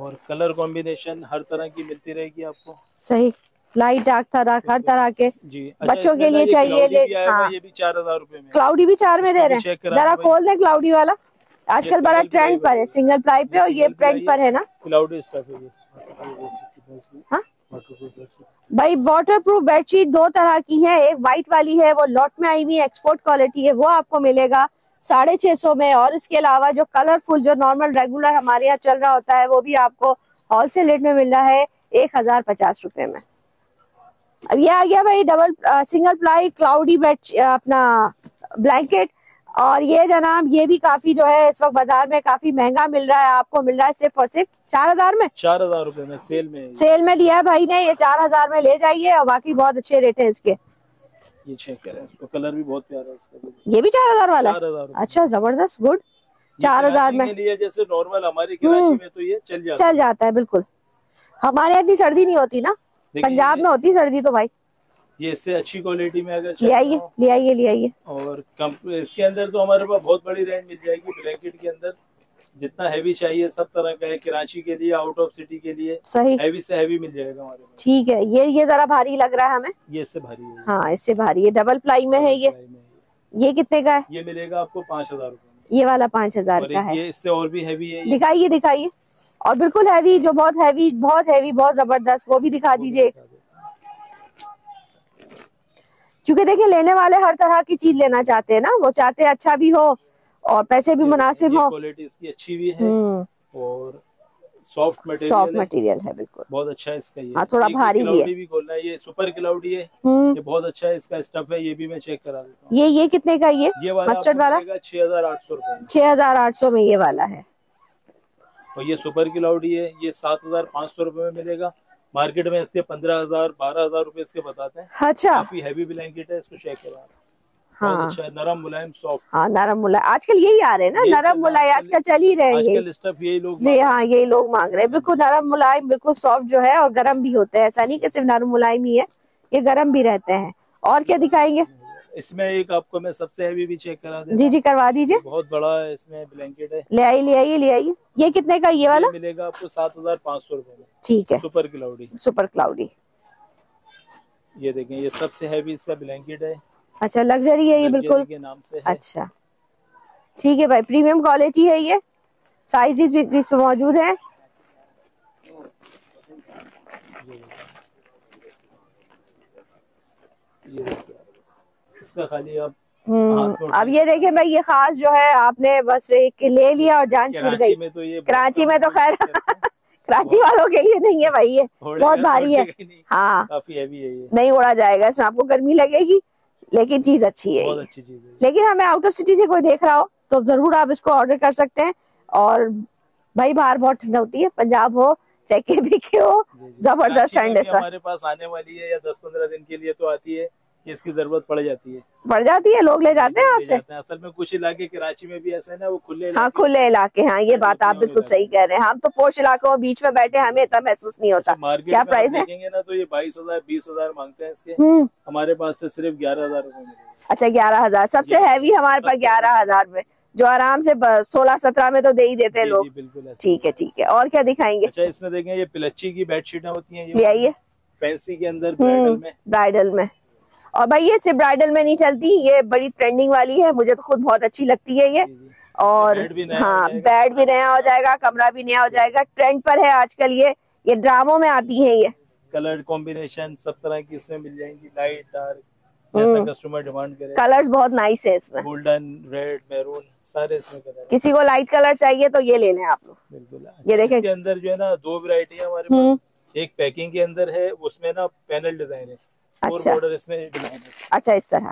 और कलर कॉम्बिनेशन हर तरह की मिलती रहेगी आपको। सही, लाइट, डार्क, थराक, हर तरह के। जी, बच्चों के लिए चाहिए। हाँ, ये भी 4000 रूपये में। क्लाउडी भी 4 में दे रहे हैं, जरा खोल दे क्लाउडी वाला। आजकल बड़ा ट्रेंड पर है, सिंगल प्लाई पे, और ये ट्रेंड पर है ना क्लाउडी स्टफ। भाई वाटर प्रूफ बेडशीट 2 तरह की है, एक व्हाइट वाली है, वो लॉट में आई हुई है, एक्सपोर्ट क्वालिटी है, वो आपको मिलेगा 650 में। और इसके अलावा जो कलरफुल, जो नॉर्मल रेगुलर हमारे यहाँ चल रहा होता है, वो भी आपको होलसेल रेट में मिल रहा है 1050 रूपये में। अब ये आ गया भाई double single ply cloudy bed अपना ब्लैंकेट। और ये जनाब, ये भी काफी जो है इस वक्त बाजार में काफी महंगा मिल रहा है, आपको मिल रहा है सिर्फ और सिर्फ 4000 में। 4000 रूपये में सेल में लिया है भाई ने, ये 4000 में ले जाइए। और बाकी बहुत अच्छे रेट हैं इसके। ये चेक करें, इसको कलर भी बहुत प्यारा है इसका। ये भी 4000 वाला? 4000। अच्छा, जबरदस्त, गुड। 4000 में लिए, जैसे नॉर्मल हमारे कराची में तो ये चल जाता है। बिल्कुल, हमारे यहाँ इतनी सर्दी नहीं होती ना, पंजाब में होती सर्दी। तो भाई ये इससे अच्छी क्वालिटी में अगर ले आइए। और इसके अंदर तो हमारे पास बहुत बड़ी रेंज मिल जाएगी ब्लैंकेट के अंदर, जितना हैवी चाहिए सब तरह का है, कराची के लिए, आउट ऑफ सिटी के लिए। सही, हैवी से हैवी मिल जाएगा हमारे पास। ठीक है, ये जरा भारी लग रहा है हमें, ये इससे भारी है। हाँ, इससे भारी है, डबल प्लाई में है ये। ये कितने का है? ये मिलेगा आपको 5000 रूपये, ये वाला 5000 का है। ये इससे और भी हैवी है, दिखाइए। और बिल्कुल हैवी, जो बहुत हैवी, बहुत जबरदस्त, वो भी दिखा दीजिए। क्योंकि देखिए लेने वाले हर तरह की चीज लेना चाहते हैं ना, वो चाहते हैं अच्छा भी हो और पैसे भी मुनासिब हो। क्वालिटी इसकी अच्छी भी है और सॉफ्ट मटेरियल है, बिल्कुल बहुत अच्छा है इसका ये। हाँ, थोड़ा भारी भी है, भी खोलना है। ये सुपर क्लाउडी है, ये बहुत अच्छा है, इसका स्टफ है। ये भी मैं चेक करा देता हूँ। ये कितने का? ये मस्टर्ड वाला 6800 रुपए, 6800 में ये वाला है। और ये सुपर क्लाउडी है, ये 7500 रुपए में मिलेगा। मार्केट में इसके 15,000-12,000 रुपए इसके बताते हैं। अच्छा, काफी हैवी ब्लैंकेट है, इसको चेक करा। हाँ, अच्छा, नरम मुलायम सॉफ्ट। हाँ, नरम मुलायम आजकल यही आ रहे हैं ना, नरम मुलायम आजकल चल ही रहे हैं। आजकल स्टफ यही लोग मांग रहे हैं। हाँ, यही लोग मांग रहे हैं, बिल्कुल नरम मुलायम, बिल्कुल सॉफ्ट जो है, और गर्म भी होते हैं। ऐसा नहीं कि सिर्फ नरम मुलायम ही है, ये गर्म भी रहते हैं। और क्या दिखाएंगे इसमें? एक आपको मैं सबसे हैवी भी चेक करा देता हूं। जी जी, करवा दीजिए। बहुत बड़ा है, इसमें ब्लैंकेट है। ले आइए, ले आइए, ले आइए। ये कितने का ये वाला? मिलेगा आपको 7500 रुपए में। ठीक है, सुपर क्लाउडी। सुपर क्लाउडी, ये देखें, ये सबसे हैवी इसका ब्लैंकेट है। अच्छा, लग्जरी है ये, बिल्कुल के नाम से है। अच्छा, ठीक है भाई, प्रीमियम क्वालिटी है। ये साइजेस भी इसमें मौजूद है। इसका खाली आप अब ये देखें भाई, ये खास जो है आपने बस एक ले लिया और जान छूट गई। कराची में तो खैर कराची वालों के लिए नहीं है भाई, ये बहुत भारी है। हाँ, काफी हैवी है, ये नहीं उड़ा जाएगा, इसमें आपको गर्मी लगेगी, लेकिन चीज अच्छी है, बहुत अच्छी चीज है। लेकिन हमें आउट ऑफ सिटी से कोई देख रहा हो तो जरूर आप इसको ऑर्डर कर सकते हैं। और भाई बाहर बहुत ठंड होती है, पंजाब हो चाहे कहीं के हो, जबरदस्त ठंड है। हमारे पास आने वाली है या 10-15 दिन के लिए तो आती है, इसकी जरूरत पड़ जाती है, लोग ले जाते हैं आपसे। असल में कुछ इलाके कराची में भी ऐसे ना, वो खुले। हाँ, खुले इलाके। हाँ, ये बात आप बिल्कुल सही कह रहे हैं। हम तो पोश इलाकों में बीच में बैठे, हमें इतना महसूस नहीं होता। मार्केट क्या प्राइस है ना, तो ये 22,000-20,000 मांगते हैं इसके। हमारे पास से सिर्फ 11,000 रुपए। अच्छा, 11,000 सबसे हैवी हमारे पास 11,000 में, जो आराम से 16-17 में तो दे ही देते हैं लोग। बिल्कुल, ठीक है, ठीक है। और क्या दिखाएंगे? अच्छा, इसमें देखें, ये प्लची की बेडशीटें होती है, फैंसी के अंदर ब्राइडल में। और भाई ये सिर्फ ब्राइडल में नहीं चलती, ये बड़ी ट्रेंडिंग वाली है, मुझे तो खुद बहुत अच्छी लगती है ये। और हाँ, बेड भी नया हो जाएगा, कमरा भी नया हो जाएगा। ट्रेंड पर है आजकल ये ड्रामों में आती है। ये कलर कॉम्बिनेशन सब तरह की इसमें मिल जाएंगी, लाइट डार्क जैसा कस्टमर डिमांड करे। कलर्स बहुत नाइस है इसमें, गोल्डन, रेड, मैरून, सारे इसमें कलर। किसी को लाइट कलर चाहिए तो ये ले लें आप लोग। बिल्कुल, ये देखें, इसके अंदर जो है ना 2 वैरायटी है हमारे पास। एक पैकिंग के अंदर है, उसमें ना पैनल डिजाइन है। अच्छा, बॉर्डर इसमें डिजाइन है। अच्छा, इस तरह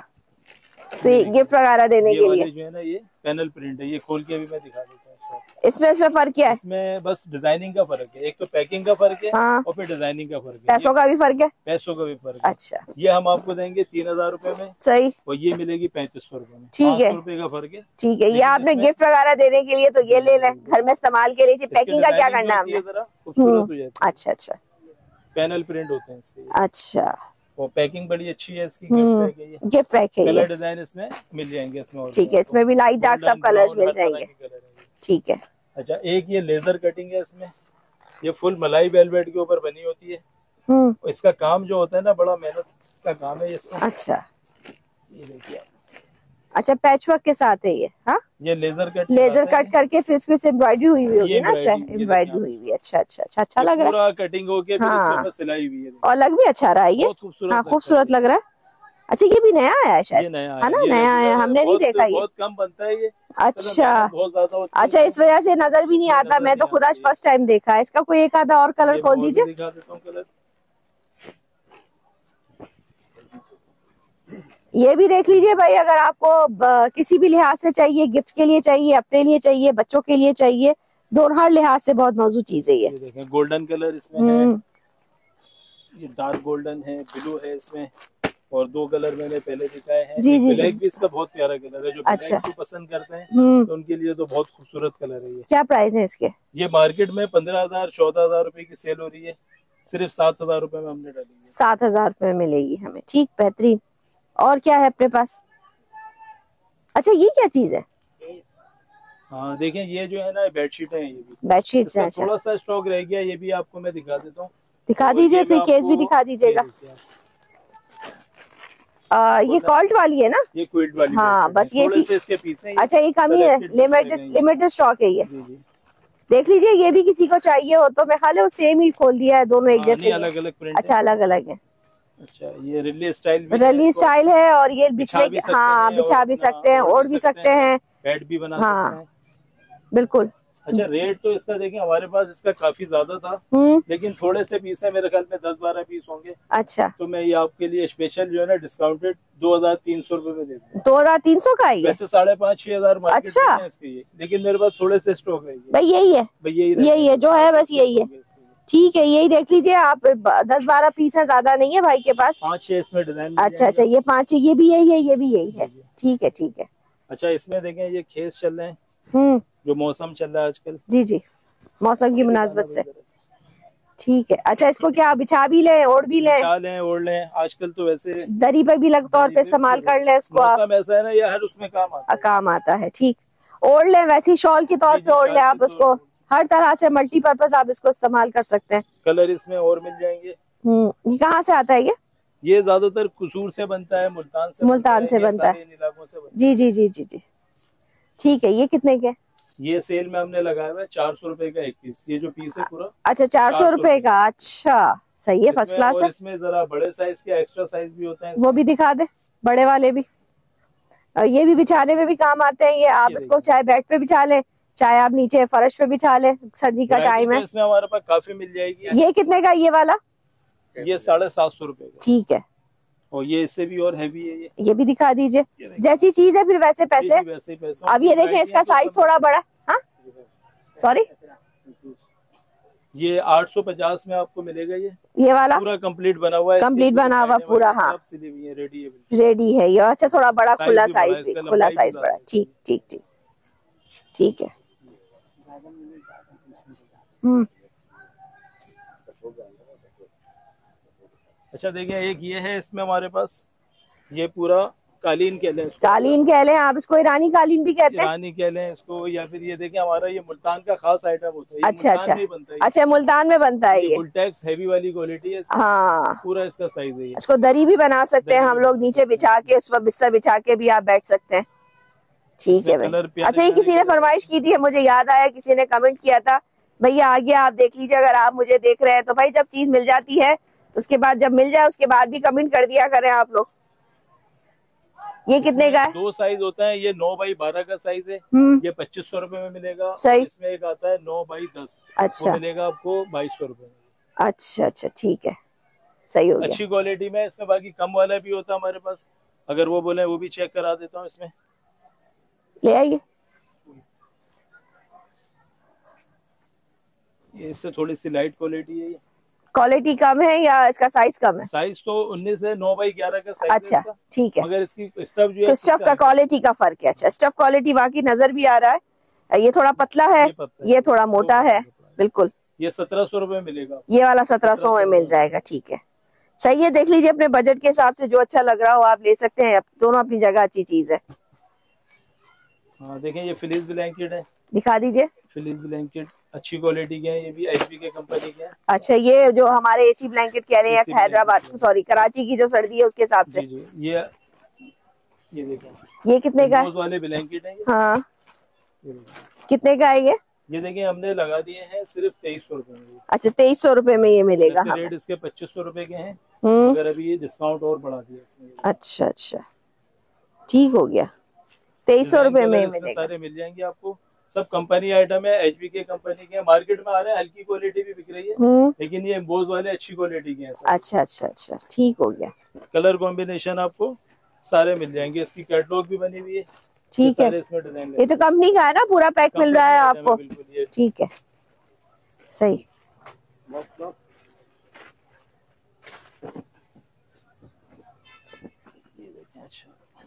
तो ये गिफ्ट वगैरह देने के लिए जो है ना, ये पैनल प्रिंट है। ये खोल के अभी मैं दिखा देता हूँ। इसमें फर्क क्या है? इसमें बस डिजाइनिंग का फर्क है। एक तो पैकिंग का फर्क है, और फिर डिजाइनिंग का फर्क है। पैसों का भी फर्क है, अच्छा, ये हम आपको देंगे 3,000 रुपए में। सही। और ये मिलेगी 3500 रुपए में। ठीक है, ₹500 का फर्क है। ठीक है, ये आपने गिफ्ट वगैरह देने के लिए तो ये ले लें, घर में इस्तेमाल के लिए। पैकिंग का क्या करना है? अच्छा अच्छा, पैनल प्रिंट होते हैं। अच्छा, वो पैकिंग बड़ी अच्छी है इसकी। गिफ्ट पैक है, कलर डिजाइन इसमें मिल जाएंगे। इसमें ठीक है, इसमें भी लाइट डार्क सब कलर्स मिल जाएंगे। ठीक है। अच्छा, एक ये लेजर कटिंग है इसमें, ये फुल मलाई वेलवेट के ऊपर बनी होती है। इसका काम जो होता है ना, बड़ा मेहनत का काम है इसमें। अच्छा, ये देखिए। अच्छा, पैचवर्क के साथ है ये। हाँ, ये लेजर कट करके फिर इसमें एम्ब्रॉयडरी हुई हुई होगी ना, एम्ब्रॉयडरी हुई हुई। अच्छा अच्छा अच्छा, अच्छा लग रहा है, कटिंग होके फिर सिलाई हुई है, और लग भी अच्छा रहा है ये। हाँ, खूबसूरत लग रहा है। अच्छा, ये भी नया आया शायद, है ना? नया आया, हमने नहीं देखा, ये बहुत कम बनता है ये। अच्छा, बहुत ज्यादा। अच्छा, इस वजह से नजर भी नहीं आता। मैं तो खुद आज फर्स्ट टाइम देखा है इसका। कोई एक आधा और कलर खोल दीजिए। ये भी देख लीजिए भाई, अगर आपको किसी भी लिहाज से चाहिए, गिफ्ट के लिए चाहिए, अपने लिए चाहिए, बच्चों के लिए चाहिए, दोनों हर लिहाज से बहुत मौजूद चीज है ये। देखें, गोल्डन कलर इसमें है, ये डार्क गोल्डन है, ब्लू है इसमें, और 2 कलर मैंने पहले दिखाए हैं। जी जी, ब्लैक भी इसका बहुत प्यारा कलर है, जो अच्छा पसंद करते हैं तो उनके लिए तो बहुत खूबसूरत कलर है ये। क्या प्राइस है इसके? ये मार्केट में 15,000-14,000 रुपए की सेल हो रही है, सिर्फ 7,000 रुपए में हमने डाली। 7,000 रुपए मिलेगी हमें। ठीक, बेहतरीन। और क्या है अपने पास? अच्छा, ये क्या चीज है? हाँ, देखें, ये जो है ना बेडशीट है, ये भी बेडशीट है। अच्छा, थोड़ा सा स्टॉक रह गया, ये भी आपको मैं दिखा देता हूँ। दिखा दीजिए, फिर केस भी दिखा दीजिएगा। ये कॉल्ट वाली है ना? ये क्विल्ट वाली। हाँ, बस ये इसके पीस है। अच्छा, ये कमी है, लिमिटेड स्टॉक है ये। देख लीजिए, ये भी किसी को चाहिए हो तो। मैं खाली सेम ही खोल दिया है, दोनों एक जैसे। अच्छा, अलग अलग है। अच्छा, ये रैली स्टाइल है, और ये बिछले के। हाँ, बिछा भी सकते हैं, ओढ़ भी सकते हैं, बेड भी बना सकते हैं। बिल्कुल, अच्छा रेट तो इसका देखिए हमारे पास इसका काफी ज्यादा था लेकिन थोड़े से पीस है, मेरे ख्याल में 10-12 पीस होंगे। अच्छा तो मैं ये आपके लिए स्पेशल जो है ना डिस्काउंटेड 2300 रूपये में दे दूँ। 2300 का है वैसे 5,500-6,000। अच्छा लेकिन मेरे पास थोड़े से स्टॉक है। भाई यही है, यही है जो है, बस यही है। ठीक है यही देख लीजिए आप, 10-12 पीस है, ज्यादा नहीं है भाई के पास। 5-6 इसमें डिजाइन। अच्छा अच्छा ये 5 ये भी यही है, ये भी यही है। ठीक है ठीक है। अच्छा इसमें देखें ये खेस चल रहे हैं जो मौसम चल रहा है आजकल। जी जी मौसम की मुनासबत से। ठीक है अच्छा इसको क्या बिछा भी लें, ओढ़ भी लें? ओढ़ लें आजकल तो, वैसे दरी पे भी लग तौर पे इस्तेमाल कर लें इसको। मौसम ऐसा है ना ये हर उसमें काम आता है। ठीक ओढ़ लें, वैसे शॉल के तौर पे ओढ़ लें आप उसको। हर तरह से मल्टीपर्पज आप इसको इस्तेमाल कर सकते हैं। कलर इसमें और मिल जाएंगे। ये कहाँ से आता है? ये ज्यादातर कसूर से बनता है, मुल्तान से, मुल्तान से बनता है, इलाकों से बनता है। जी जी जी जी जी ठीक है। ये कितने के? ये सेल में हमने लगाया हुआ है 400 रूपये का एक पीस। ये जो पीस है पूरा अच्छा 400 रूपये का। अच्छा सही है, फर्स्ट क्लास है। इसमें जरा बड़े साइज के एक्स्ट्रा साइज भी होते हैं, वो भी दिखा दे, बड़े वाले भी। ये भी बिछाने में भी काम आते हैं। ये आप इसको चाहे बेड पे बिछा लें, चाहे आप नीचे फर्श पे बिछा लें, सर्दी का टाइम है। इसमें हमारे पास काफी मिल जाएगी। ये कितने का ये वाला? ये 750 रूपये। ठीक है। और ये इससे भी और हैवी है। ये भी दिखा दीजिए, जैसी चीज है फिर वैसे पैसे। अब ये देखें इसका साइज थोड़ा बड़ा। हाँ सॉरी ये 850 में आपको मिलेगा। ये वाला पूरा कंप्लीट बना हुआ है, कंप्लीट बना हुआ पूरा। हाँ रेडी है ये। अच्छा थोड़ा बड़ा खुला साइज भी, खुला साइज बड़ा। ठीक ठीक ठीक ठीक है। अच्छा देखिए एक ये है, इसमें हमारे पास ये पूरा कालीन कह लें, कालीन कह लें आप इसको, ईरानी कालीन भी कहते हैं, ईरानी कह लें इसको, या फिर ये देखिए हमारा ये मुल्तान का खास आइटम होता है। अच्छा अच्छा अच्छा मुल्तान में बनता है ये। बुलटेक्स हैवी वाली क्वालिटी है। हाँ पूरा इसका साइज है। इसको दरी भी बना सकते हैं हम लोग, नीचे बिछा के उस पर बिस्तर बिछा के भी आप बैठ सकते हैं। ठीक है भाई। अच्छा ये किसी ने फरमाइश की थी, मुझे याद आया, किसी ने कमेंट किया था भैया आगे आप देख लीजिए। अगर आप मुझे देख रहे हैं तो भाई जब चीज मिल जाती है तो उसके बाद, जब मिल जाए उसके बाद भी कमेंट कर दिया करें आप लोग। ये कितने का है? 2 साइज होता है। ये 9x12 का साइज है। ये 2500 रूपये में मिलेगा। इसमें एक आता है 9x10। अच्छा मिलेगा आपको 2200 रूपये। अच्छा अच्छा ठीक है सही हो गया। अच्छी क्वालिटी में इसमें बाकी कम वाला भी होता है हमारे पास, अगर वो बोले वो भी चेक करा देता हूँ। इसमें ले आइए, ये इससे थोड़ी सी लाइट क्वालिटी है। क्वालिटी कम है या इसका साइज कम है? साइज तो 19 से 9x11 का साइज। अच्छा ठीक है। मगर इसकी स्टफ जो है, स्टफ का क्वालिटी का फर्क है। अच्छा स्टफ क्वालिटी बाकी नजर भी आ रहा है। ये थोड़ा पतला है, ये थोड़ा मोटा है। बिल्कुल। ये 1700 रूपये मिलेगा। ये वाला 1700 में मिल जाएगा। ठीक है सही है। देख लीजिए अपने बजट के हिसाब से जो अच्छा लग रहा हो आप ले सकते हैं। दोनों अपनी जगह अच्छी चीज है। हाँ देखें ये फ्लीस ब्लैंकेट है, दिखा दीजिए। फ्लीस ब्लैंकेट अच्छी क्वालिटी के हैं, ये भी एचपी के कंपनी के हैं। अच्छा ये जो हमारे एसी ब्लैंकेट कह रहे हैं हैदराबाद, सॉरी कराची की जो सर्दी है उसके हिसाब से। जी, ये देखें ये कितने का वाले ब्लैंकेट है। हाँ कितने का है ये? ये देखिए हमने लगा दिए हैं सिर्फ 2300 रूपये में। अच्छा 2300 रूपये में ये मिलेगा। रेट इसके 2500 रूपये के हैं, अगर अभी ये डिस्काउंट और बढ़ा दिया। अच्छा अच्छा ठीक हो गया। 2300 रूपये में मिलेगा। सारे मिल जाएंगे आपको, सब कंपनी आइटम है, एचबी के कंपनी के। मार्केट में आ रहे हैं, हल्की क्वालिटी भी बिक रही है, लेकिन ये एम्बोज वाले अच्छी क्वालिटी के हैं। अच्छा अच्छा अच्छा ठीक हो गया। कलर कॉम्बिनेशन आपको सारे मिल जाएंगे। इसकी कैटलॉग भी बनी हुई है। ठीक है ये तो कंपनी का है ना, पूरा पैक मिल रहा है आपको। ठीक है सही।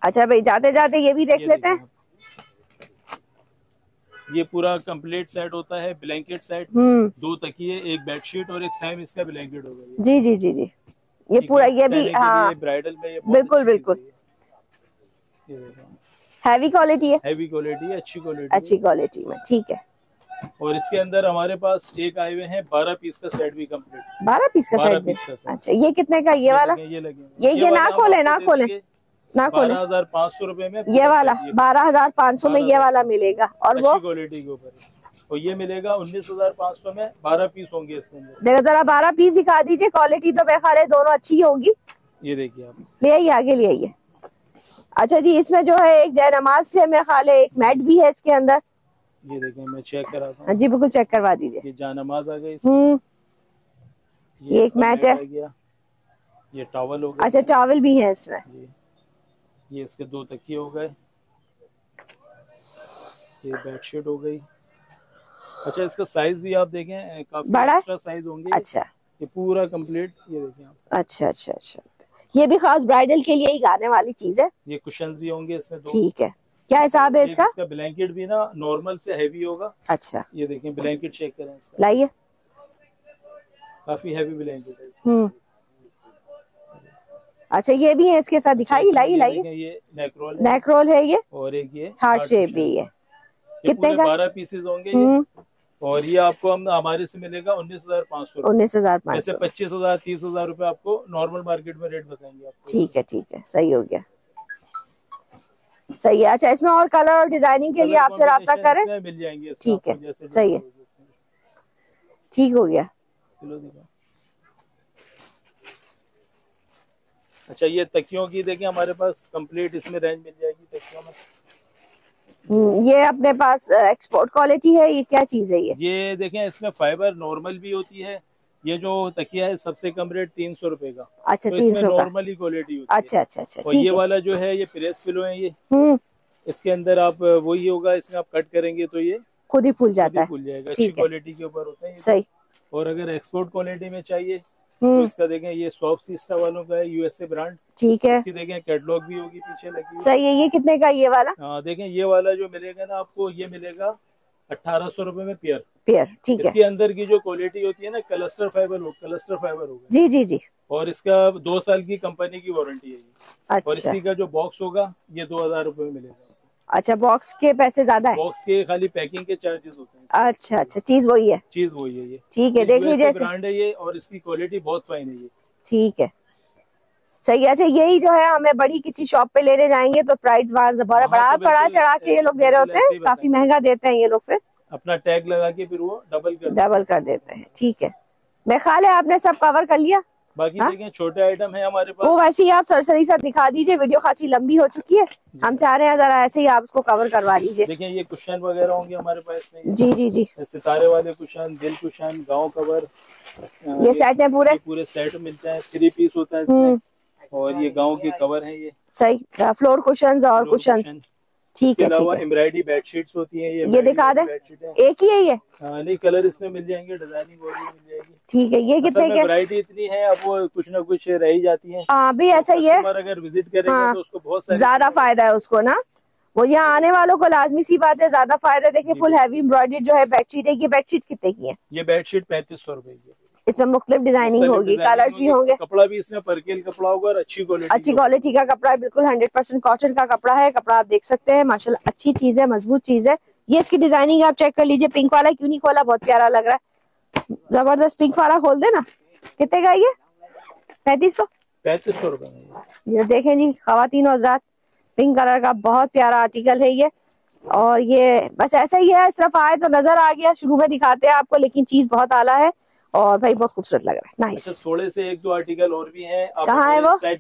अच्छा भाई जाते जाते ये भी देख लेते हैं। ये पूरा कंप्लीट सेट होता है, ब्लैंकेट सेट, 2 तकिए, एक बेडशीट और एक सैम इसका ब्लैंकेट होगा। जी जी जी जी ये पूरा ये भी। हाँ ब्राइडल में ये बिल्कुल बिल्कुल हैवी क्वालिटी है, हैवी क्वालिटी है, अच्छी क्वालिटी, अच्छी क्वालिटी में। ठीक है। और इसके अंदर हमारे पास एक आए हुए हैं 12 पीस का सेट भी कम्प्लीट। 12 पीस का सेट भी। अच्छा ये कितने का ये वाला? ये ना खोले ना खोले ना, 12,500 रूपये में ये वाला। 12,500 में ये वाला मिलेगा। और वो क्वालिटी के ऊपर, और ये मिलेगा 19,500 में। 12 पीस होंगे इसके अंदर। देखो जरा 12 पीस दिखा दीजिए। क्वालिटी तो मेरे ख्याल है दोनों अच्छी होगी। ये देखिए आप, ले आइए आगे ले आइए। अच्छा जी इसमें जो है एक जय नमाज है मेरे ख्याल है, एक मैट भी है इसके अंदर। ये देखें मैं चेक कराता हूं। जी बिल्कुल चेक करवा दीजिए। ये जानमाज आ गई, ये एक मैट है, ये टॉवल हो गया। अच्छा टॉवल भी है इसमें। ये इसके दो तकिए हो गए, ये बेडशीट हो गई। अच्छा इसका साइज भी आप देखें काफी बड़ा साइज होंगे। अच्छा ये पूरा कंप्लीट ये देखें आप। अच्छा अच्छा अच्छा, ये भी खास ब्राइडल के लिए ही गाने वाली चीज है। ये कुशन्स भी होंगे इसमें दो। ठीक है, क्या हिसाब है इसका? इसका ब्लैंकेट भी ना नॉर्मल से हैवी होगा। अच्छा ये देखें ब्लैंकेट चेक करें इसका, लाइए काफी हैवी ब्लैंकेट है इसका। अच्छा ये भी है इसके साथ, दिखाई लाइए लाइए। ये नेकरोल है ये, और एक ये हार्ट शेप भी है। कितने का? 12 पीसेज होंगे और ये आपको हम हमारे से मिलेगा 19,500। 19,500 25,000 30,000 रूपए आपको नॉर्मल मार्केट में रेट बताएंगे आपको। ठीक है सही हो गया, सही है। अच्छा इसमें और कलर और डिजाइनिंग के लिए आपसे राब्ता करें, मिल जाएंगे। ठीक है सही है, ठीक हो गया। अच्छा ये तकियों की देखिए हमारे पास कंप्लीट इसमें रेंज मिल जाएगी तकियों में। ये अपने पास एक्सपोर्ट क्वालिटी है। ये क्या चीज है? ये देखें इसमें फाइबर नॉर्मल भी होती है। ये जो तकिया है सबसे कम रेट 300 रुपए का। अच्छा तो 300 नॉर्मल ही क्वालिटी होती है। अच्छा अच्छा अच्छा। और ये वाला जो है ये प्रेस पिलो है ये, इसके अंदर आप वही होगा, इसमें आप कट करेंगे तो ये खुद ही फूल जाता है, फूल जाएगा। अच्छी क्वालिटी के ऊपर होता है सही। और अगर एक्सपोर्ट क्वालिटी में चाहिए तो इसका देखें ये सॉफ्ट सिस्टा वालों का है, यूएसए ब्रांड। ठीक है इसकी देखें कैटलॉग भी होगी पीछे लगी। सही है। ये कितने का ये वाला? देखें ये वाला जो मिलेगा ना आपको, ये मिलेगा 1800 रुपए में पेयर। ठीक है, इसके अंदर की जो क्वालिटी होती है ना क्लस्टर फाइबर होगा। जी जी जी। और इसका 2 साल की कंपनी की वारंटी है। अच्छा। और इसी का जो बॉक्स होगा ये 2000 रुपए में मिलेगा। अच्छा बॉक्स के पैसे ज्यादा है? बॉक्स के खाली पैकिंग के चार्जेस होते हैं। अच्छा अच्छा, चीज वही है ये। ठीक है देख लीजिए, ब्रांड है ये और इसकी क्वालिटी बहुत फाइन है ये। ठीक है सही। अच्छा यही जो है हमें बड़ी किसी शॉप पे लेने जाएंगे तो प्राइस वहाँ बड़ा चढ़ा के ये लोग दे रहे होते हैं, काफी महंगा देते हैं ये लोग, फिर अपना टैग लगा के फिर वो डबल कर देते हैं। ठीक है, मेरा ख्याल है आपने सब कवर कर लिया। बाकी देखिए छोटे आइटम है हमारे पास, वो वैसे ही आप सरसरी सा दिखा दीजिए, वीडियो खासी लंबी हो चुकी है, हम चाह रहे हैं जरा ऐसे ही आप उसको कवर करवा लीजिए। देखिए ये कुशन वगैरह होंगे हमारे पास में। जी जी जी। सितारे वाले कुशन, दिल कुशन, गांव कवर, ये सेट है पूरे सेट मिलता है, 3 पीस होता है। और ये गाँव के कवर है ये सही, फ्लोर कुशन और कुशन। ठीक है, एम्ब्रॉयडरी बेडशीट्स होती है ये दिखा दे। एक ही है ये? नहीं, कलर इसमें मिल जाएंगे, डिजाइनिंग और भी मिल जाएगी। ठीक है, ये कितने के? वैरायटी इतनी है, अब वो कुछ ना कुछ रह ही जाती है। हाँ भी ऐसा ही है, अगर विजिट करेंगे तो उसको बहुत ज्यादा फायदा है उसको ना, वो यहाँ आने वालों को लाजमी सी बात है, ज्यादा फायदा। देखिए फुल हैवी एम्ब्रॉयडरी जो है बेडशीट है। ये बेडशीट कितने की है? ये बेडशीट 3500 रुपए की है। इसमें मुख्तलिफ डिजाइनिंग होगी, कलर्स भी होंगे, कपड़ा भी इसमें परकेल कपड़ा होगा और अच्छी क्वालिटी का कपड़ा है, बिल्कुल 100% कॉटन का कपड़ा है। कपड़ा आप देख सकते हैं, माशाल्लाह अच्छी चीज है, मजबूत चीज है। ये इसकी डिजाइनिंग आप चेक कर लीजिए। पिंक वाला क्यों नहीं खोला, बहुत प्यारा लग रहा है, जबरदस्त पिंक वाला खोल देना। कितने का ये? 3500 रुपए। ये देखें जी खवातीन और हजरात, पिंक कलर का बहुत प्यारा आर्टिकल है ये। और ये बस ऐसा ही है, इस तरफ आए तो नजर आ गया, शुरू में दिखाते हैं आपको, लेकिन चीज बहुत आला है और भाई बहुत खूबसूरत लग रहा है। नाइस। अच्छा, थोड़े से 1-2 आर्टिकल और भी हैं। कहाँ है वो? चले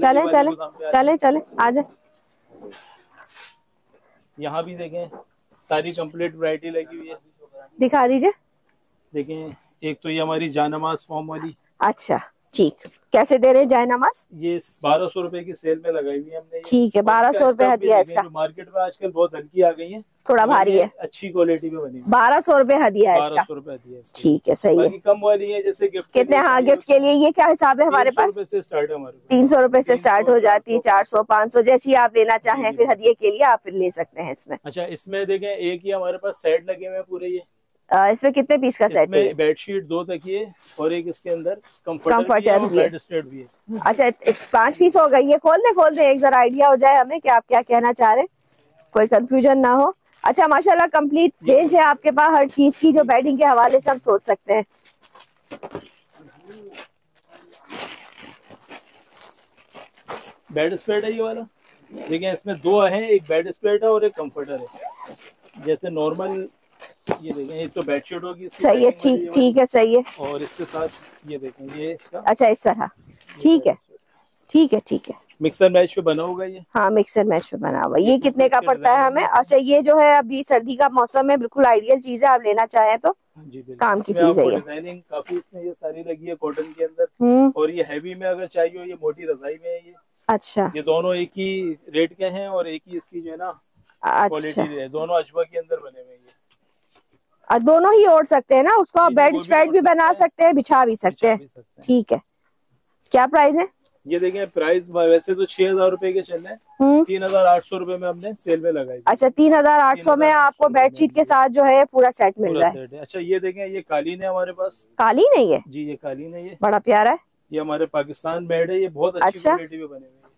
आ जाए। यहाँ भी देखें सारी कंप्लीट वैरायटी लगी हुई है, दिखा दीजिए। देखें एक तो ये हमारी जानमाज फॉर्म वाली। अच्छा ठीक, कैसे दे रहे जानमाज? ये 1200 रुपए की सेल में लगाई हुई है हमने। ठीक है, 1200 रुपए हदिया इसका। मार्केट में आजकल बहुत हल्की आ गई है, थोड़ा भारी है, अच्छी क्वालिटी में बनी। 1200 रुपए हदिया है इसका। 1200 रुपए। ठीक है सही है। कम वाली है जैसे गिफ्ट कितने? हाँ गिफ्ट के लिए ये क्या हिसाब है हमारे पास? 300 रुपए से स्टार्ट हो जाती है, 400 500 जैसी आप लेना चाहें, फिर हदिये के लिए आप फिर ले सकते हैं इसमें। अच्छा इसमें देखे एक ही हमारे पास सेट लगे हुए हैं पूरे। ये इसमें कितने पीस का सेट है? बेडशीट 2 तकिए और एक इसके अंदर कंफर्टर भी है। अच्छा 5 पीस हो गई है। खोल दे एक जरा आइडिया हो जाए हमें कि आप क्या कहना चाह रहे, कोई कंफ्यूजन ना हो। अच्छा माशाल्लाह कंप्लीट रेंज है आपके पास हर चीज की, जो बेडिंग के हवाले से हम सोच सकते हैं। बेड स्प्रेड है ये वाला, देखिए इसमें 2 है, एक बेड स्प्रेड है और एक कंफर्टर है। जैसे नॉर्मल ये देखें, ये तो बेडशीट होगी। सही है, ठीक है सही है। और इसके साथ ये देखें ये इसका। अच्छा इस तरह ठीक है। मिक्सर मैश पे बना होगा ये? हाँ मिक्सर मैश पे बना हुआ। ये कितने का पड़ता है हमें? अच्छा ये जो है अभी सर्दी का मौसम है, बिल्कुल आइडियल चीज है, आप लेना चाहें तो काम की चीज है। डिजाइनिंग काफी इसमें ये सारी लगी है कॉटन के अंदर, और ये हैवी में अगर चाहिए हो, ये मोटी रजाई में है ये। अच्छा ये दोनों एक ही रेट के हैं और एक ही इसकी जो है ना क्वालिटी है, दोनों अजवा के अंदर बने हुए हैं। दोनों ही ओढ़ सकते हैं ना उसको, आप बेड स्प्रेड भी बना सकते हैं, बिछा भी सकते हैं। ठीक है, क्या प्राइस है ये? देखिए प्राइस वैसे तो 6,000 रूपये के चल रहे हैं, 3,800 रूपये में हमने सेल में लगाई। अच्छा 3,800 में आपको बेडशीट के साथ जो है पूरा सेट मिल रहा है। अच्छा ये देखें, ये कालीन है हमारे पास। कालीन है ये? जी ये कालीन है, ये बड़ा प्यारा है, ये हमारे पाकिस्तान बेड है, ये बहुत अच्छी क्वालिटी में बने हुए हैं,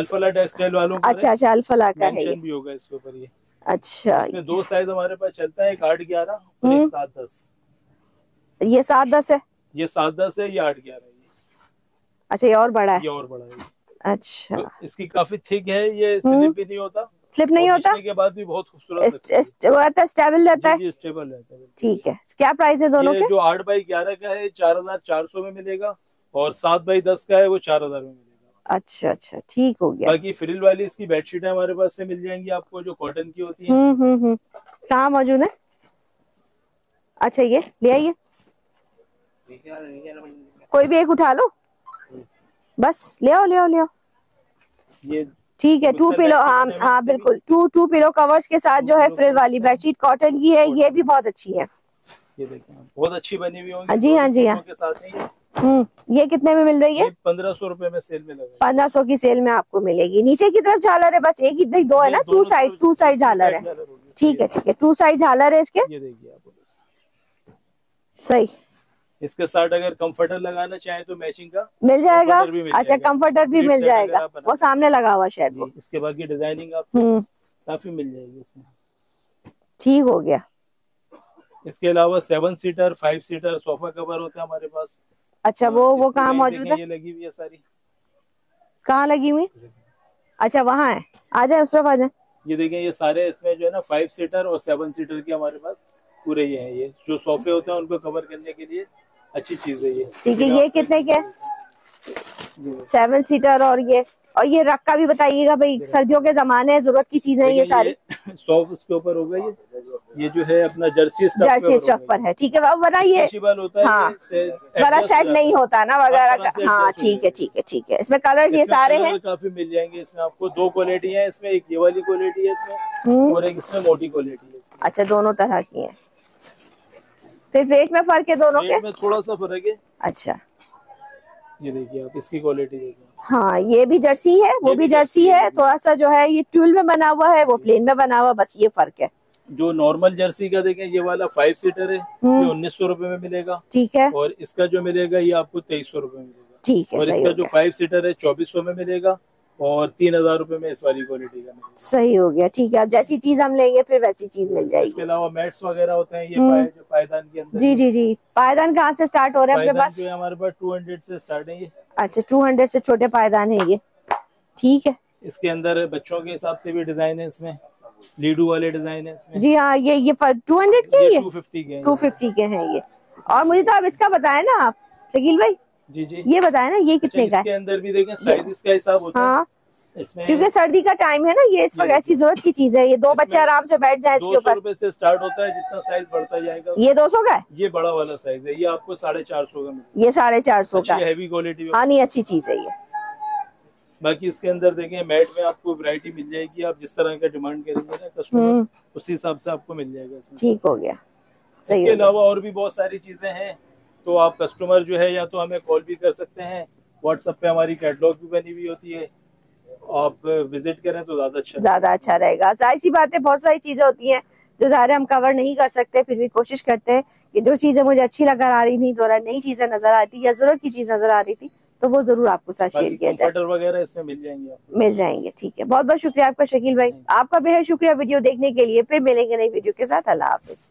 अल्फला टेक्सटाइल वालों का। अच्छा अच्छा अल्फला का मेंशन भी होगा इसके ऊपर ये। अच्छा इसमें दो साइज हमारे पास चलता है, एक 8-11 और एक 7-10। ये 7-10 है, ये 7-10 है, ये 8-11 है। अच्छा ये और बड़ा है, ये और बड़ा है। अच्छा तो इसकी काफी थिक है, ये स्लिप भी नहीं होता, स्लिप नहीं होता के बाद भी बहुत खूबसूरत स्टेबल रहता है। स्टेबल रहता है। ठीक है, क्या प्राइस है दोनों के? जो 8x11 का है 4,400 में मिलेगा, और 7x10 का है वो 4,000 में मिलेगा। अच्छा अच्छा ठीक हो गया। बाकी फ्रिल वाली इसकी बेडशीट हमारे पास से मिल जाएंगी आपको, जो कॉटन की होती है। कहाँ मौजूद है? अच्छा ये ले आइए, कोई भी एक उठा लो, बस ले आओ ले आओ ले आओ। ये ठीक है, 2 पिलो। हाँ हाँ बिल्कुल, 2 पिलो कवर्स के साथ जो है फ्रिल वाली बेडशीट कॉटन की है, ये भी बहुत अच्छी है। ये देखिए बहुत अच्छी बनी हुई होगी। जी हाँ जी हाँ। ये कितने में मिल रही है? 1,500 रूपये में सेल में लगेगी, 1,500 की सेल में आपको मिलेगी। नीचे की तरफ झालर है, बस एक ही नहीं, दो है ना, टू साइड झालर है। ठीक है ठीक है, 2 साइड झालर है इसके। ये देखिए आप सही, इसके साथ अगर कंफर्टर लगाना चाहे तो मैचिंग का मिल जाएगा। अच्छा कंफर्टर भी मिल जाएगा, वो सामने लगा हुआ शायद। इसके बाकी डिजाइनिंग आपको काफी मिल जाएगी इसमें। ठीक हो गया। इसके अलावा 7 सीटर 5 सीटर सोफा कवर होता है हमारे पास। अच्छा वो कहाँ मौजूद है? ये लगी हुई है सारी। कहाँ लगी हुई? अच्छा वहाँ है, आ जाए उस तरफ आ जाए। ये देखें ये सारे इसमें जो है ना 5 सीटर और 7 सीटर के हमारे पास पूरे ये हैं। ये जो सोफे होते हैं उनको कवर करने के लिए अच्छी चीज है ये। ठीक है, ये कितने के है? 7 सीटर और ये रक्का भी बताइएगा भाई, सर्दियों के जमाने है, जरूरत की चीजें ये सारी। सॉफ्ट उसके ऊपर होगा ये जो है अपना जर्सी स्टफ पर है। ठीक है, वरना ये बड़ा सेट नहीं होता ना वगैरह का। हाँ ठीक है ठीक है ठीक है। इसमें कलर्स ये सारे हैं, काफी मिल जाएंगे। इसमें आपको 2 क्वालिटी है, इसमें एक ये वाली क्वालिटी है इसमें, और एक इसमें मोटी क्वालिटी है। अच्छा दोनों तरह की है। फिर रेट में फर्क है दोनों के? थोड़ा सा फर्क है। अच्छा ये देखिए आप इसकी क्वालिटी देखिए। हाँ ये भी जर्सी है, वो भी जर्सी है। थोड़ा सा जो है ये ट्यूल में बना हुआ है, वो प्लेन में बना हुआ, बस ये फर्क है। जो नॉर्मल जर्सी का देखें, ये वाला 5 सीटर है, ये 1,900 रूपये में मिलेगा। ठीक है, और इसका जो मिलेगा ये आपको 2,300 रूपये में मिलेगा। ठीक है, और इसका जो 5 सीटर है 2,400 में मिलेगा, और 3,000 रूपये में इस वाली क्वालिटी का। सही हो गया। ठीक है, अब जैसी चीज हम लेंगे फिर वैसी चीज मिल जाएगी। इसके अलावा मैट्स वगैरह होते हैं ये जो पायदान के अंदर। जी जी जी। पायदान कहाँ से स्टार्ट हो रहा है अपने पास? हमारे पास 200 से स्टार्ट है ये। अच्छा 200 से छोटे पायदान है ये। ठीक है, इसके अंदर बच्चों के हिसाब से भी डिजाइन है, इसमें लीडू वाले डिजाइन है इसमें। जी हाँ, ये 200 के, ये 250 के हैं ये। और मुझे तो अब इसका बताए ना आप शकील भाई। जी जी ये बताए ना ये कितने का है? इसके अंदर भी देखें साइज इसका हिसाब होता है। हाँ इसमें क्योंकि सर्दी का टाइम है ना, ये इस वक्त ऐसी जरूरत की चीज है, ये दो बच्चे आराम से बैठ जाए इसके ऊपर। 200 से स्टार्ट होता है, जितना साइज बढ़ता जाएगा। ये 200 का है, ये बड़ा वाला साइज है, ये आपको 450 का, ये 450 का हैवी क्वालिटी। हाँ नहीं अच्छी चीज है ये। बाकी इसके अंदर देखें मैट में आपको वैरायटी मिल जाएगी, आप जिस तरह का डिमांड करेंगे ना कस्टमर, उसी हिसाब से आपको मिल जाएगा इसमें। ठीक हो गया, सही। इसके अलावा और भी बहुत सारी चीजें हैं, तो आप कस्टमर जो है या तो हमें कॉल भी कर सकते हैं, व्हाट्सएप पे हमारी कैटलॉग भी बनी हुई होती है, आप विजिट करें तो ज्यादा अच्छा रहेगा। जाहिर सी बात है, बहुत सारी चीजें होती हैं जो ज़ाहिर हम कवर नहीं कर सकते, फिर भी कोशिश करते हैं कि जो चीजें मुझे अच्छी नजर आ रही थी, थोड़ा नई चीजें नजर आई थी या जरूरत की चीज नजर आ रही थी, तो वो जरूर आपको साथ शेयर किया जाए। कंफर्टर वगैरह इसमें मिल जाएंगे। ठीक है, बहुत बहुत शुक्रिया आपका शकील भाई, आपका बेहद शुक्रिया वीडियो देखने के लिए। फिर मिलेंगे नई वीडियो के साथ। अल्लाह हाफिज।